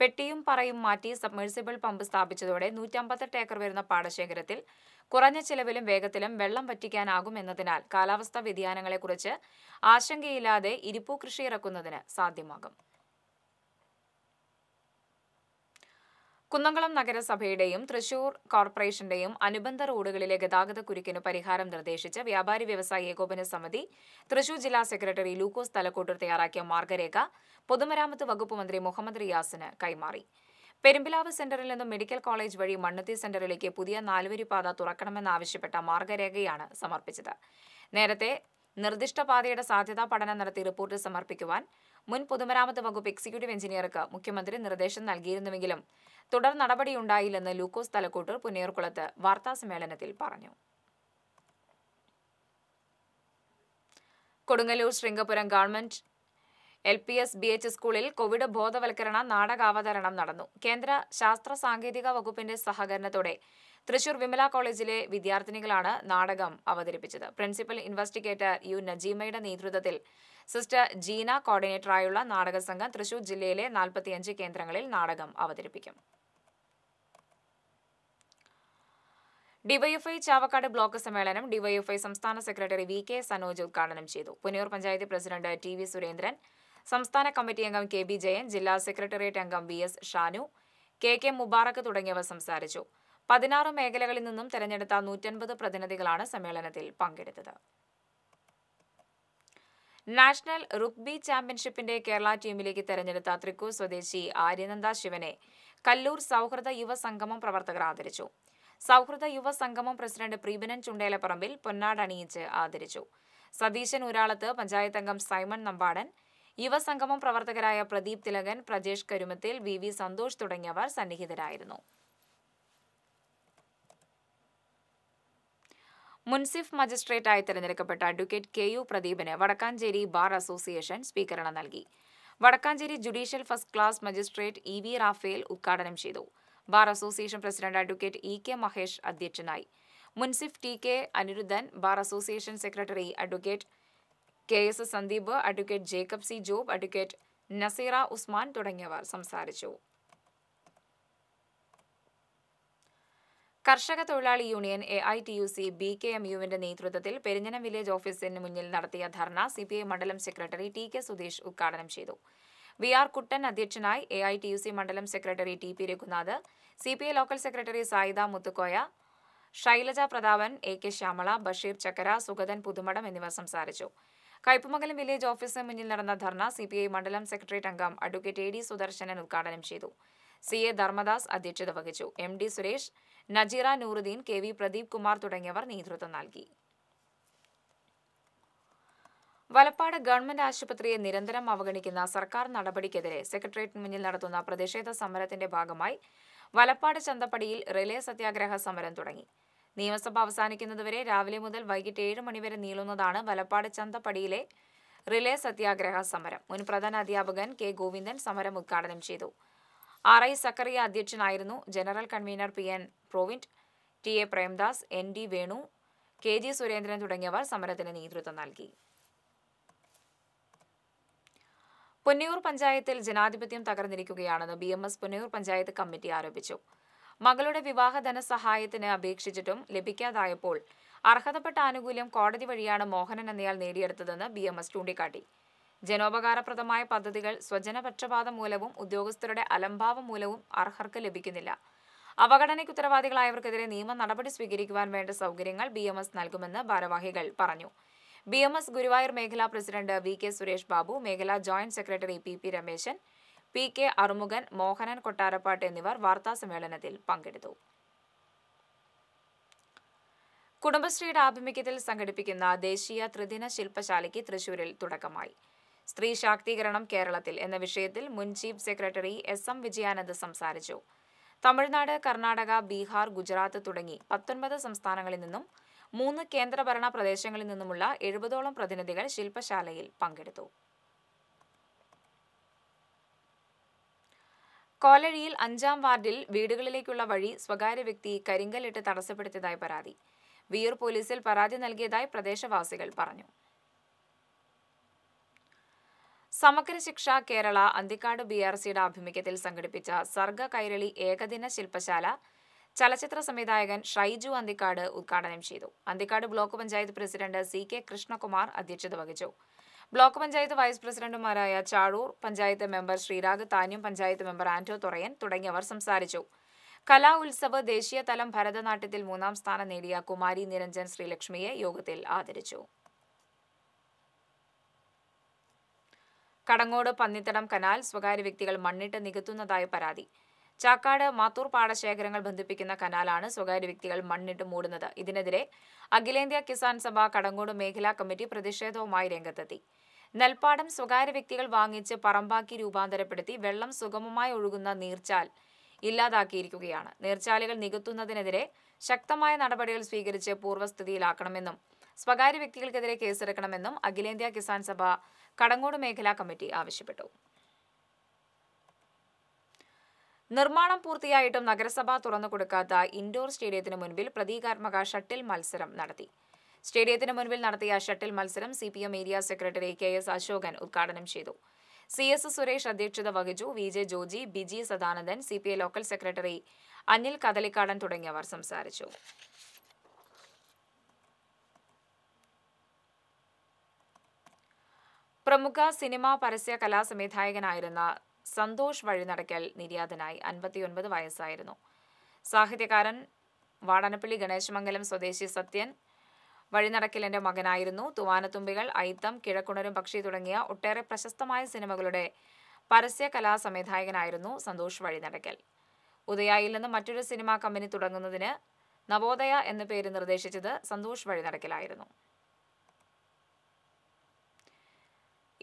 പെട്ടിയും പറയും മാറ്റി സബ്മേഴ്സിബിൾ പമ്പ് സ്ഥാപിച്ചതോടെ നൂറ്റമ്പത്തെട്ട് ഏക്കർ വരുന്ന പാടശേഖരത്തിൽ കുറഞ്ഞ ചിലവിലും വേഗത്തിലും വെള്ളം വറ്റിക്കാനാകും എന്നതിനാൽ കാലാവസ്ഥാ വ്യതിയാനങ്ങളെക്കുറിച്ച് ആശങ്കയില്ലാതെ ഇരിപ്പൂ കൃഷി ഇറക്കുന്നതിന് സാധ്യമാകും. കുന്നംകുളം നഗരസഭയുടെയും തൃശൂർ കോർപ്പറേഷന്റെയും അനുബന്ധ റോഡുകളിലെ ഗതാഗത കുരുക്കിന് പരിഹാരം നിർദ്ദേശിച്ച് വ്യാപാരി വ്യവസായി ഏകോപന സമിതി തൃശൂർ ജില്ലാ സെക്രട്ടറി ലൂക്കോസ് തലക്കോട്ടൂർ തയ്യാറാക്കിയ മാർഗരേഖ പൊതുമരാമത്ത് വകുപ്പ് മന്ത്രി മുഹമ്മദ് റിയാസിന് കൈമാറി. പെരുമ്പിലാവ് സെന്ററിൽ നിന്നും മെഡിക്കൽ കോളേജ് വഴി മണ്ണുത്തി സെന്ററിലേക്ക് പുതിയ നാലുവരിപ്പാത തുറക്കണമെന്നാവശ്യപ്പെട്ട മാർഗരേഖയാണ് സമർപ്പിച്ചത്. നേരത്തെ നിർദ്ദിഷ്ട പാതയുടെ സാധ്യതാ പഠനം നടത്തി റിപ്പോർട്ട് സമർപ്പിക്കുവാൻ മുൻ പൊതുമരാമത്ത് വകുപ്പ് എക്സിക്യൂട്ടീവ് എഞ്ചിനീയർക്ക് മുഖ്യമന്ത്രി നിർദ്ദേശം നൽകിയിരുന്നുവെങ്കിലും തുടർ നടപടിയുണ്ടായില്ലെന്ന് ലൂക്കോസ് തലക്കൂട്ടൂർ പുന്നേർകുളത്ത് വാർത്താസമ്മേളനത്തിൽ പറഞ്ഞു. Kodungallur Sringapuram government L P S B H സ്കൂളിൽ കോവിഡ് ബോധവൽക്കരണ നാടകാവതരണം നടന്നു. കേന്ദ്ര ശാസ്ത്ര സാങ്കേതിക വകുപ്പിന്റെ സഹകരണത്തോടെ തൃശൂർ വിമല കോളേജിലെ വിദ്യാർത്ഥിനികളാണ് നാടകം അവതരിപ്പിച്ചത്. പ്രിൻസിപ്പൽ ഇൻവെസ്റ്റിഗേറ്റർ യു നജീമയുടെ നേതൃത്വത്തിൽ സിസ്റ്റർ ജീന കോർഡിനേറ്ററായുള്ള നാടക സംഘം തൃശൂർ ജില്ലയിലെ നാൽപ്പത്തിയഞ്ച് കേന്ദ്രങ്ങളിൽ നാടകം അവതരിപ്പിക്കും. ഡിവൈഎഫ്ഐ ചാവക്കാട് ബ്ലോക്ക് സമ്മേളനം ഡിവൈഎഫ്ഐ സംസ്ഥാന സെക്രട്ടറി വി കെ സനോജ് ഉദ്ഘാടനം ചെയ്തു. Punnayur panchayat president T V Surendran, സംസ്ഥാന കമ്മിറ്റി അംഗം കെ ബി ജയൻ, ജില്ലാ സെക്രട്ടേറിയറ്റ് അംഗം V S Shanu, K K Mubarak തുടങ്ങിയവർ സംസാരിച്ചു. പതിനാറ് മേഖലകളിൽ നിന്നും തെരഞ്ഞെടുത്ത നൂറ്റൻപത് പ്രതിനിധികളാണ് സമ്മേളനത്തിൽ പങ്കെടുത്തത്. നാഷണൽ റുഗ്ബി ചാമ്പ്യൻഷിപ്പിന്റെ കേരള ടീമിലേക്ക് തെരഞ്ഞെടുത്ത തൃക്കൂർ സ്വദേശി ആര്യനന്ദ ശിവനെ കല്ലൂർ സൗഹൃദ യുവസംഗമം പ്രവർത്തകർ ആദരിച്ചു. സൗഹൃദ യുവസംഗമം പ്രസിഡന്റ് പ്രീബിനൻ ചുണ്ടേലപ്പറമ്പിൽ പൊന്നാടണിയിച്ച് ആദരിച്ചു. സതീശൻ ഉരാളത്ത്, പഞ്ചായത്ത് അംഗം സൈമൺ നമ്പാടൻ, യുവസംഗമം പ്രവർത്തകരായ പ്രദീപ് തിലകൻ, പ്രജേഷ് കരുമത്തിൽ, വി വി സന്തോഷ് തുടങ്ങിയവർ സന്നിഹിതരായിരുന്നു. മുൻസിഫ് മജിസ്ട്രേറ്റായി തെരഞ്ഞെടുക്കപ്പെട്ട അഡ്വക്കേറ്റ് കെ യു പ്രദീപിന് വടക്കാഞ്ചേരി ബാർ അസോസിയേഷൻ സ്വീകരണ നൽകി. Vadakkanchery judicial first class magistrate E V Rafale ഉദ്ഘാടനം ചെയ്തു. Bar association president advocate E K Mahesh അധ്യക്ഷനായി. Munsif T K Anirudhan, bar association secretary advocate K S Sandeep, advocate Jacob C job, advocate Naseera Usman തുടങ്ങിയവർ സംസാരിച്ചു. Karshaka Tolali Union, A I T U C, B K M U in the Nitrutil, Perinjana Village Office in Munil Nartia Dharna, C P I Mandalam Secretary T K Sudesh Ukadanam Shedu. V R Kuttan Adhyakshanayi, A I T U C Mandalam Secretary T P Raghunathan, C P I Local Secretary Saida Muthukoya, Shailaja Pradhavan, A K Shyamala, Bashir Chakara, Sugadan Pudumadam and Nivarsam Sarichu. Kaipumangalam Village Office in Munil Narana Dharna, C P I Mandalam Secretary Tangam, Advocate A D Sudarshan and Ukadanam Shedu. C A Dharmadas Adhyakshata Vahichu, M D Suresh, Najira Nuruddin, K V Pradeep Kumar Tudangiyavar Netrutvam Nalki. Valapad Government Ashupatri and Nirandaram Avaganikkuna Sarkar Nadapadikkedire, Secretariat Munil Nadathunna Pradeshetha Samarathinte Bhagamayi, Valapad Chanthapadiyil Relay Satyagraha Samaram Tudangi. Niyamasabha Avasanikkunnathuvare Ravile Muthal Vaikittu ഏഴ് Mani vare Neelunnathanu Valapad Chanthapadiyile Relay Satyagraha Samaram. Mun Pradhana Adhyapakan K Govindan Samaram Udghadanam Chedu. R I Sakaria Adhyakshanayiruന്നു, General Convener P N Provind, T A Premdas, N D Venu, K G Surendran തുടങ്ങിയവർ സമരത്തിന് നേതൃത്വം നൽകി. പുന്നയൂർ പഞ്ചായത്തിൽ ജനാധിപത്യം തകർന്നിരിക്കുകയാണെന്ന് B M S Punnayur panchayat committee ആരോപിച്ചു. മകളുടെ വിവാഹ ധനസഹായത്തിന് അപേക്ഷിച്ചിട്ടും ലഭിക്കാതായപ്പോൾ അർഹതപ്പെട്ട ആനുകൂല്യം കോടതി വഴിയാണ് മോഹനൻ എന്നയാൾ നേടിയെടുത്തതെന്ന് B M S ചൂണ്ടിക്കാട്ടി. ജനോപകാരപ്രദമായ പദ്ധതികൾ സ്വജനപക്ഷപാതം മൂലവും ഉദ്യോഗസ്ഥരുടെ അലംഭാവം മൂലവും അർഹർക്ക് ലഭിക്കുന്നില്ല. അപകടനയ്ക്ക് ഉത്തരവാദികളായവർക്കെതിരെ നിയമ നടപടി സ്വീകരിക്കുവാൻ വേണ്ട സൗകര്യങ്ങൾ ബി എം എസ് നൽകുമെന്ന് ഭാരവാഹികൾ പറഞ്ഞു. ബി എം എസ് ഗുരുവായൂർ മേഖലാ president V K Suresh Babu, മേഖലാ joint secretary P P Rameshan, P K Arumughan, Mohanan Kottarappattu എന്നിവർ വാർത്താസമ്മേളനത്തിൽ പങ്കെടുത്തു. കുടുംബശ്രീയുടെ ആഭിമുഖ്യത്തിൽ സംഘടിപ്പിക്കുന്ന ദേശീയ ത്രിദിന ശില്പശാലയ്ക്ക് തൃശൂരിൽ തുടക്കമായി. സ്ത്രീ ശാക്തീകരണം കേരളത്തിൽ എന്ന വിഷയത്തിൽ മുൻ chief secretary S M Vijayanand സംസാരിച്ചു. തമിഴ്നാട്, കർണാടക, ബീഹാർ, ഗുജറാത്ത് തുടങ്ങി പത്തൊൻപത് സംസ്ഥാനങ്ങളിൽ നിന്നും മൂന്ന് കേന്ദ്രഭരണ പ്രദേശങ്ങളിൽ നിന്നുമുള്ള എഴുപതോളം പ്രതിനിധികൾ ശില്പശാലയിൽ പങ്കെടുത്തു. കോലഴിയിൽ അഞ്ചാം വാർഡിൽ വീടുകളിലേക്കുള്ള വഴി സ്വകാര്യ വ്യക്തി കരിങ്കല്ലിട്ട് തടസ്സപ്പെടുത്തിയതായി പരാതി. വിയ്യൂർ പോലീസിൽ പരാതി നൽകിയതായി പ്രദേശവാസികൾ പറഞ്ഞു. സമഗ്ര ശിക്ഷ കേരള അന്തിക്കാട് ബി ആർ സിയുടെ ആഭിമുഖ്യത്തിൽ സംഘടിപ്പിച്ച സർഗ കൈരളി ഏകദിന ശില്പശാല ചലച്ചിത്ര സംവിധായകൻ ഷൈജു അന്തിക്കാട് ഉദ്ഘാടനം ചെയ്തു. Anthikad block panchayat president C K Krishnakumar അധ്യക്ഷത വഹിച്ചു. ബ്ലോക്ക് പഞ്ചായത്ത് വൈസ് പ്രസിഡന്റുമാരായ ചാഴൂർ പഞ്ചായത്ത് മെമ്പർ ശ്രീരാഗ് താന്യം, പഞ്ചായത്ത് മെമ്പർ ആന്റോ തൊറയൻ തുടങ്ങിയവർ സംസാരിച്ചു. കലാ ഉത്സവ ദേശീയ തലം ഭരതനാട്യത്തിൽ മൂന്നാം സ്ഥാനം നേടിയ കുമാരി നിരഞ്ജൻ ശ്രീലക്ഷ്മിയെ യോഗത്തിൽ ആദരിച്ചു. കടങ്ങോട് പന്നിത്തടം കനാൽ സ്വകാര്യ വ്യക്തികൾ മണ്ണിട്ട് നികത്തുന്നതായി പരാതി. ചാക്കാട് മാത്തൂർ പാടശേഖരങ്ങൾ ബന്ധിപ്പിക്കുന്ന കനാലാണ് സ്വകാര്യ വ്യക്തികൾ മണ്ണിട്ട് മൂടുന്നത്. ഇതിനെതിരെ അഖിലേന്ത്യാ കിസാൻ സഭ കടങ്ങോട് മേഖലാ കമ്മിറ്റി പ്രതിഷേധവുമായി രംഗത്തെത്തി. നെൽപ്പാടം സ്വകാര്യ വ്യക്തികൾ വാങ്ങിച്ച് പറമ്പാക്കി രൂപാന്തരപ്പെടുത്തി വെള്ളം സുഗമമായി ഒഴുകുന്ന നീർച്ചാൽ ഇല്ലാതാക്കിയിരിക്കുകയാണ്. നീർച്ചാലുകൾ നികത്തുന്നതിനെതിരെ ശക്തമായ നടപടികൾ സ്വീകരിച്ച് പൂർവ്വസ്ഥിതിയിലാക്കണമെന്നും സ്വകാര്യ വ്യക്തികൾക്കെതിരെ കേസെടുക്കണമെന്നും അഖിലേന്ത്യാ കിസാൻ സഭ കടങ്ങോട് മേഖലാ കമ്മിറ്റി ആവശ്യപ്പെട്ടു. നിർമ്മാണം പൂർത്തിയായിട്ടും നഗരസഭ തുറന്നുകൊടുക്കാത്ത ഇൻഡോർ സ്റ്റേഡിയത്തിന് മുൻപിൽ പ്രതീകാത്മക ഷട്ടിൽ മത്സരം നടത്തി. സ്റ്റേഡിയത്തിന് മുൻപിൽ നടത്തിയ ഷട്ടിൽ മത്സരം C P M area secretary K S Ashokan ഉദ്ഘാടനം ചെയ്തു. സി എസ് സുരേഷ് അധ്യക്ഷത വഹിച്ചു. V J Joji, Biji Sadanandan, C P I local secretary Anil Kadalikkadan തുടങ്ങിയവർ സംസാരിച്ചു. പ്രമുഖ സിനിമാ പരസ്യ കലാ സംവിധായകനായിരുന്ന സന്തോഷ് വഴിനടക്കൽ നിര്യാതനായി. അൻപത്തിയൊൻപത് വയസ്സായിരുന്നു. സാഹിത്യകാരൻ വാടാനപ്പള്ളി ഗണേശമംഗലം സ്വദേശി സത്യൻ വഴിനടക്കലിന്റെ മകനായിരുന്നു. തൂവാനത്തുമ്പികൾ, ഐത്തം, കിഴക്കുണരും പക്ഷി തുടങ്ങിയ ഒട്ടേറെ പ്രശസ്തമായ സിനിമകളുടെ പരസ്യ കലാ സംവിധായകനായിരുന്നു സന്തോഷ് വഴിനടക്കൽ. ഉദയയിൽ നിന്ന് മറ്റൊരു സിനിമാ കമ്പനി തുടങ്ങുന്നതിന് നവോദയ എന്ന പേര് നിർദ്ദേശിച്ചത് സന്തോഷ് വഴിനടക്കലായിരുന്നു.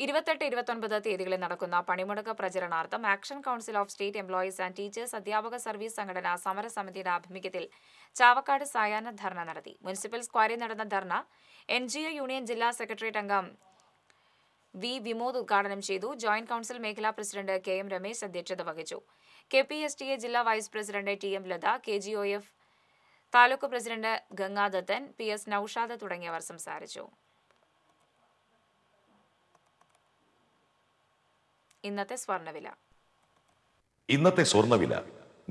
ഇരുപത്തെട്ട് ഇരുപത്തൊൻപത് തീയതികളിൽ നടക്കുന്ന പണിമുടക്ക് പ്രചരണാർത്ഥം action council of state employees and teachers അധ്യാപക സർവീസ് സംഘടന സമരസമിതിയുടെ ആഭിമുഖ്യത്തിൽ ചാവക്കാട് സായാഹ്ന ധർണ നടത്തി. മുനിസിപ്പൽ സ്ക്വയറിൽ നടന്ന dharna N G O union ജില്ലാ സെക്രട്ടറിയേറ്റ് അംഗം വി വിമോദ് ഉദ്ഘാടനം ചെയ്തു. ജോയിന്റ് കൗൺസിൽ മേഖലാ പ്രസിഡന്റ് കെ എം രമേശ് അധ്യക്ഷത വഹിച്ചു. K P S T A ജില്ലാ vice president T M Latha, K G O F taluk president Gangadathan, P S Noushad തുടങ്ങിയവർ സംസാരിച്ചു. ഇന്നത്തെ സ്വർണ്ണവില ഇന്നത്തെ സ്വർണ്ണവില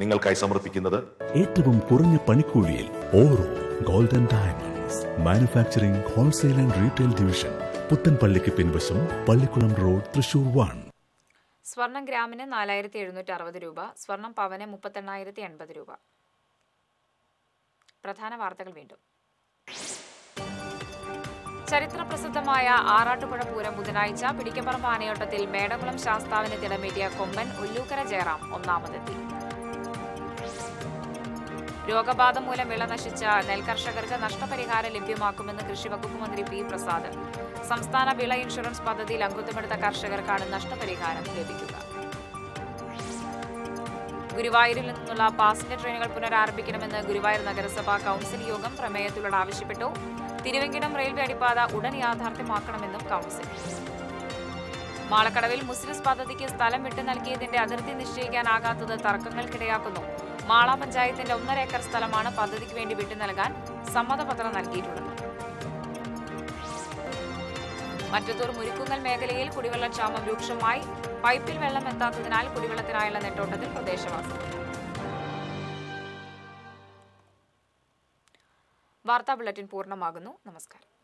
നിങ്ങൾക്കായി സമർപ്പിക്കുന്നത് ഏറ്റവും കുറഞ്ഞ പണിക്കൂലിയിൽ ഓരോ golden diamonds manufacturing wholesale and retail division പുത്തൻപള്ളിക്ക് പിൻവശം പള്ളിക്കുളം റോഡ് തൃശൂർ ഒന്ന്. സ്വർണം ഗ്രാമിന് നാലായിരത്തി എഴുന്നൂറ്റി അറുപത് രൂപ, സ്വർണം പവന് മുപ്പത്തെണ്ണായിരത്തി എൺപത് രൂപ. പ്രധാന വാർത്തകൾ വീണ്ടും. ചരിത്ര പ്രസിദ്ധമായ ആറാട്ടുപുഴ പൂരം ബുധനാഴ്ച. പിടിക്കപ്പറമ്പ് ആനയോട്ടത്തിൽ മേടകുളം ശാസ്താവിന് തിടമേറ്റിയ കൊമ്പൻ ഉല്ലൂക്കര ജയറാം ഒന്നാമതെത്തി. രോഗബാധ മൂലം വിള നശിച്ച നെൽകർഷകർക്ക് നഷ്ടപരിഹാരം ലഭ്യമാക്കുമെന്ന് കൃഷിവകുപ്പ് മന്ത്രി പി പ്രസാദ്. സംസ്ഥാന വിള ഇൻഷുറൻസ് പദ്ധതിയിൽ അംഗത്വമെടുത്ത കർഷകർക്കാണ് നഷ്ടപരിഹാരം ലഭിക്കുക. ഗുരുവായൂരിൽ നിന്നുള്ള പാസഞ്ചർ ട്രെയിനുകൾ പുനരാരംഭിക്കണമെന്ന് ഗുരുവായൂർ നഗരസഭാ കൌൺസിൽ യോഗം പ്രമേയത്തിലൂടെ ആവശ്യപ്പെട്ടു. തിരുവെങ്കിടം റെയിൽവേ അടിപ്പാത ഉടൻ യാഥാർത്ഥ്യമാക്കണമെന്നും കൌൺസിൽ. മാളക്കടവിൽ മുസ്ലിസ് പദ്ധതിക്ക് സ്ഥലം വിട്ടു നൽകിയതിന്റെ അതിർത്തി നിശ്ചയിക്കാനാകാത്തത് തർക്കങ്ങൾക്കിടയാക്കുന്നു. മാള പഞ്ചായത്തിന്റെ ഒന്നര ഏക്കർ സ്ഥലമാണ് പദ്ധതിക്ക് വേണ്ടി വിട്ടു നൽകാൻ സമ്മതപത്രം നൽകിയിട്ടുള്ളത്. മറ്റത്തൂർ മുരിക്കുങ്ങൽ മേഖലയിൽ കുടിവെള്ളക്ഷാമം രൂക്ഷമായി. പൈപ്പിൽ വെള്ളം എത്താത്തതിനാൽ കുടിവെള്ളത്തിനായുള്ള നെട്ടോട്ടത്തിൽ പ്രദേശവാസികൾ. വാർത്താ ബുള്ളറ്റിൻ പൂർണ്ണമാകുന്നു. നമസ്കാരം.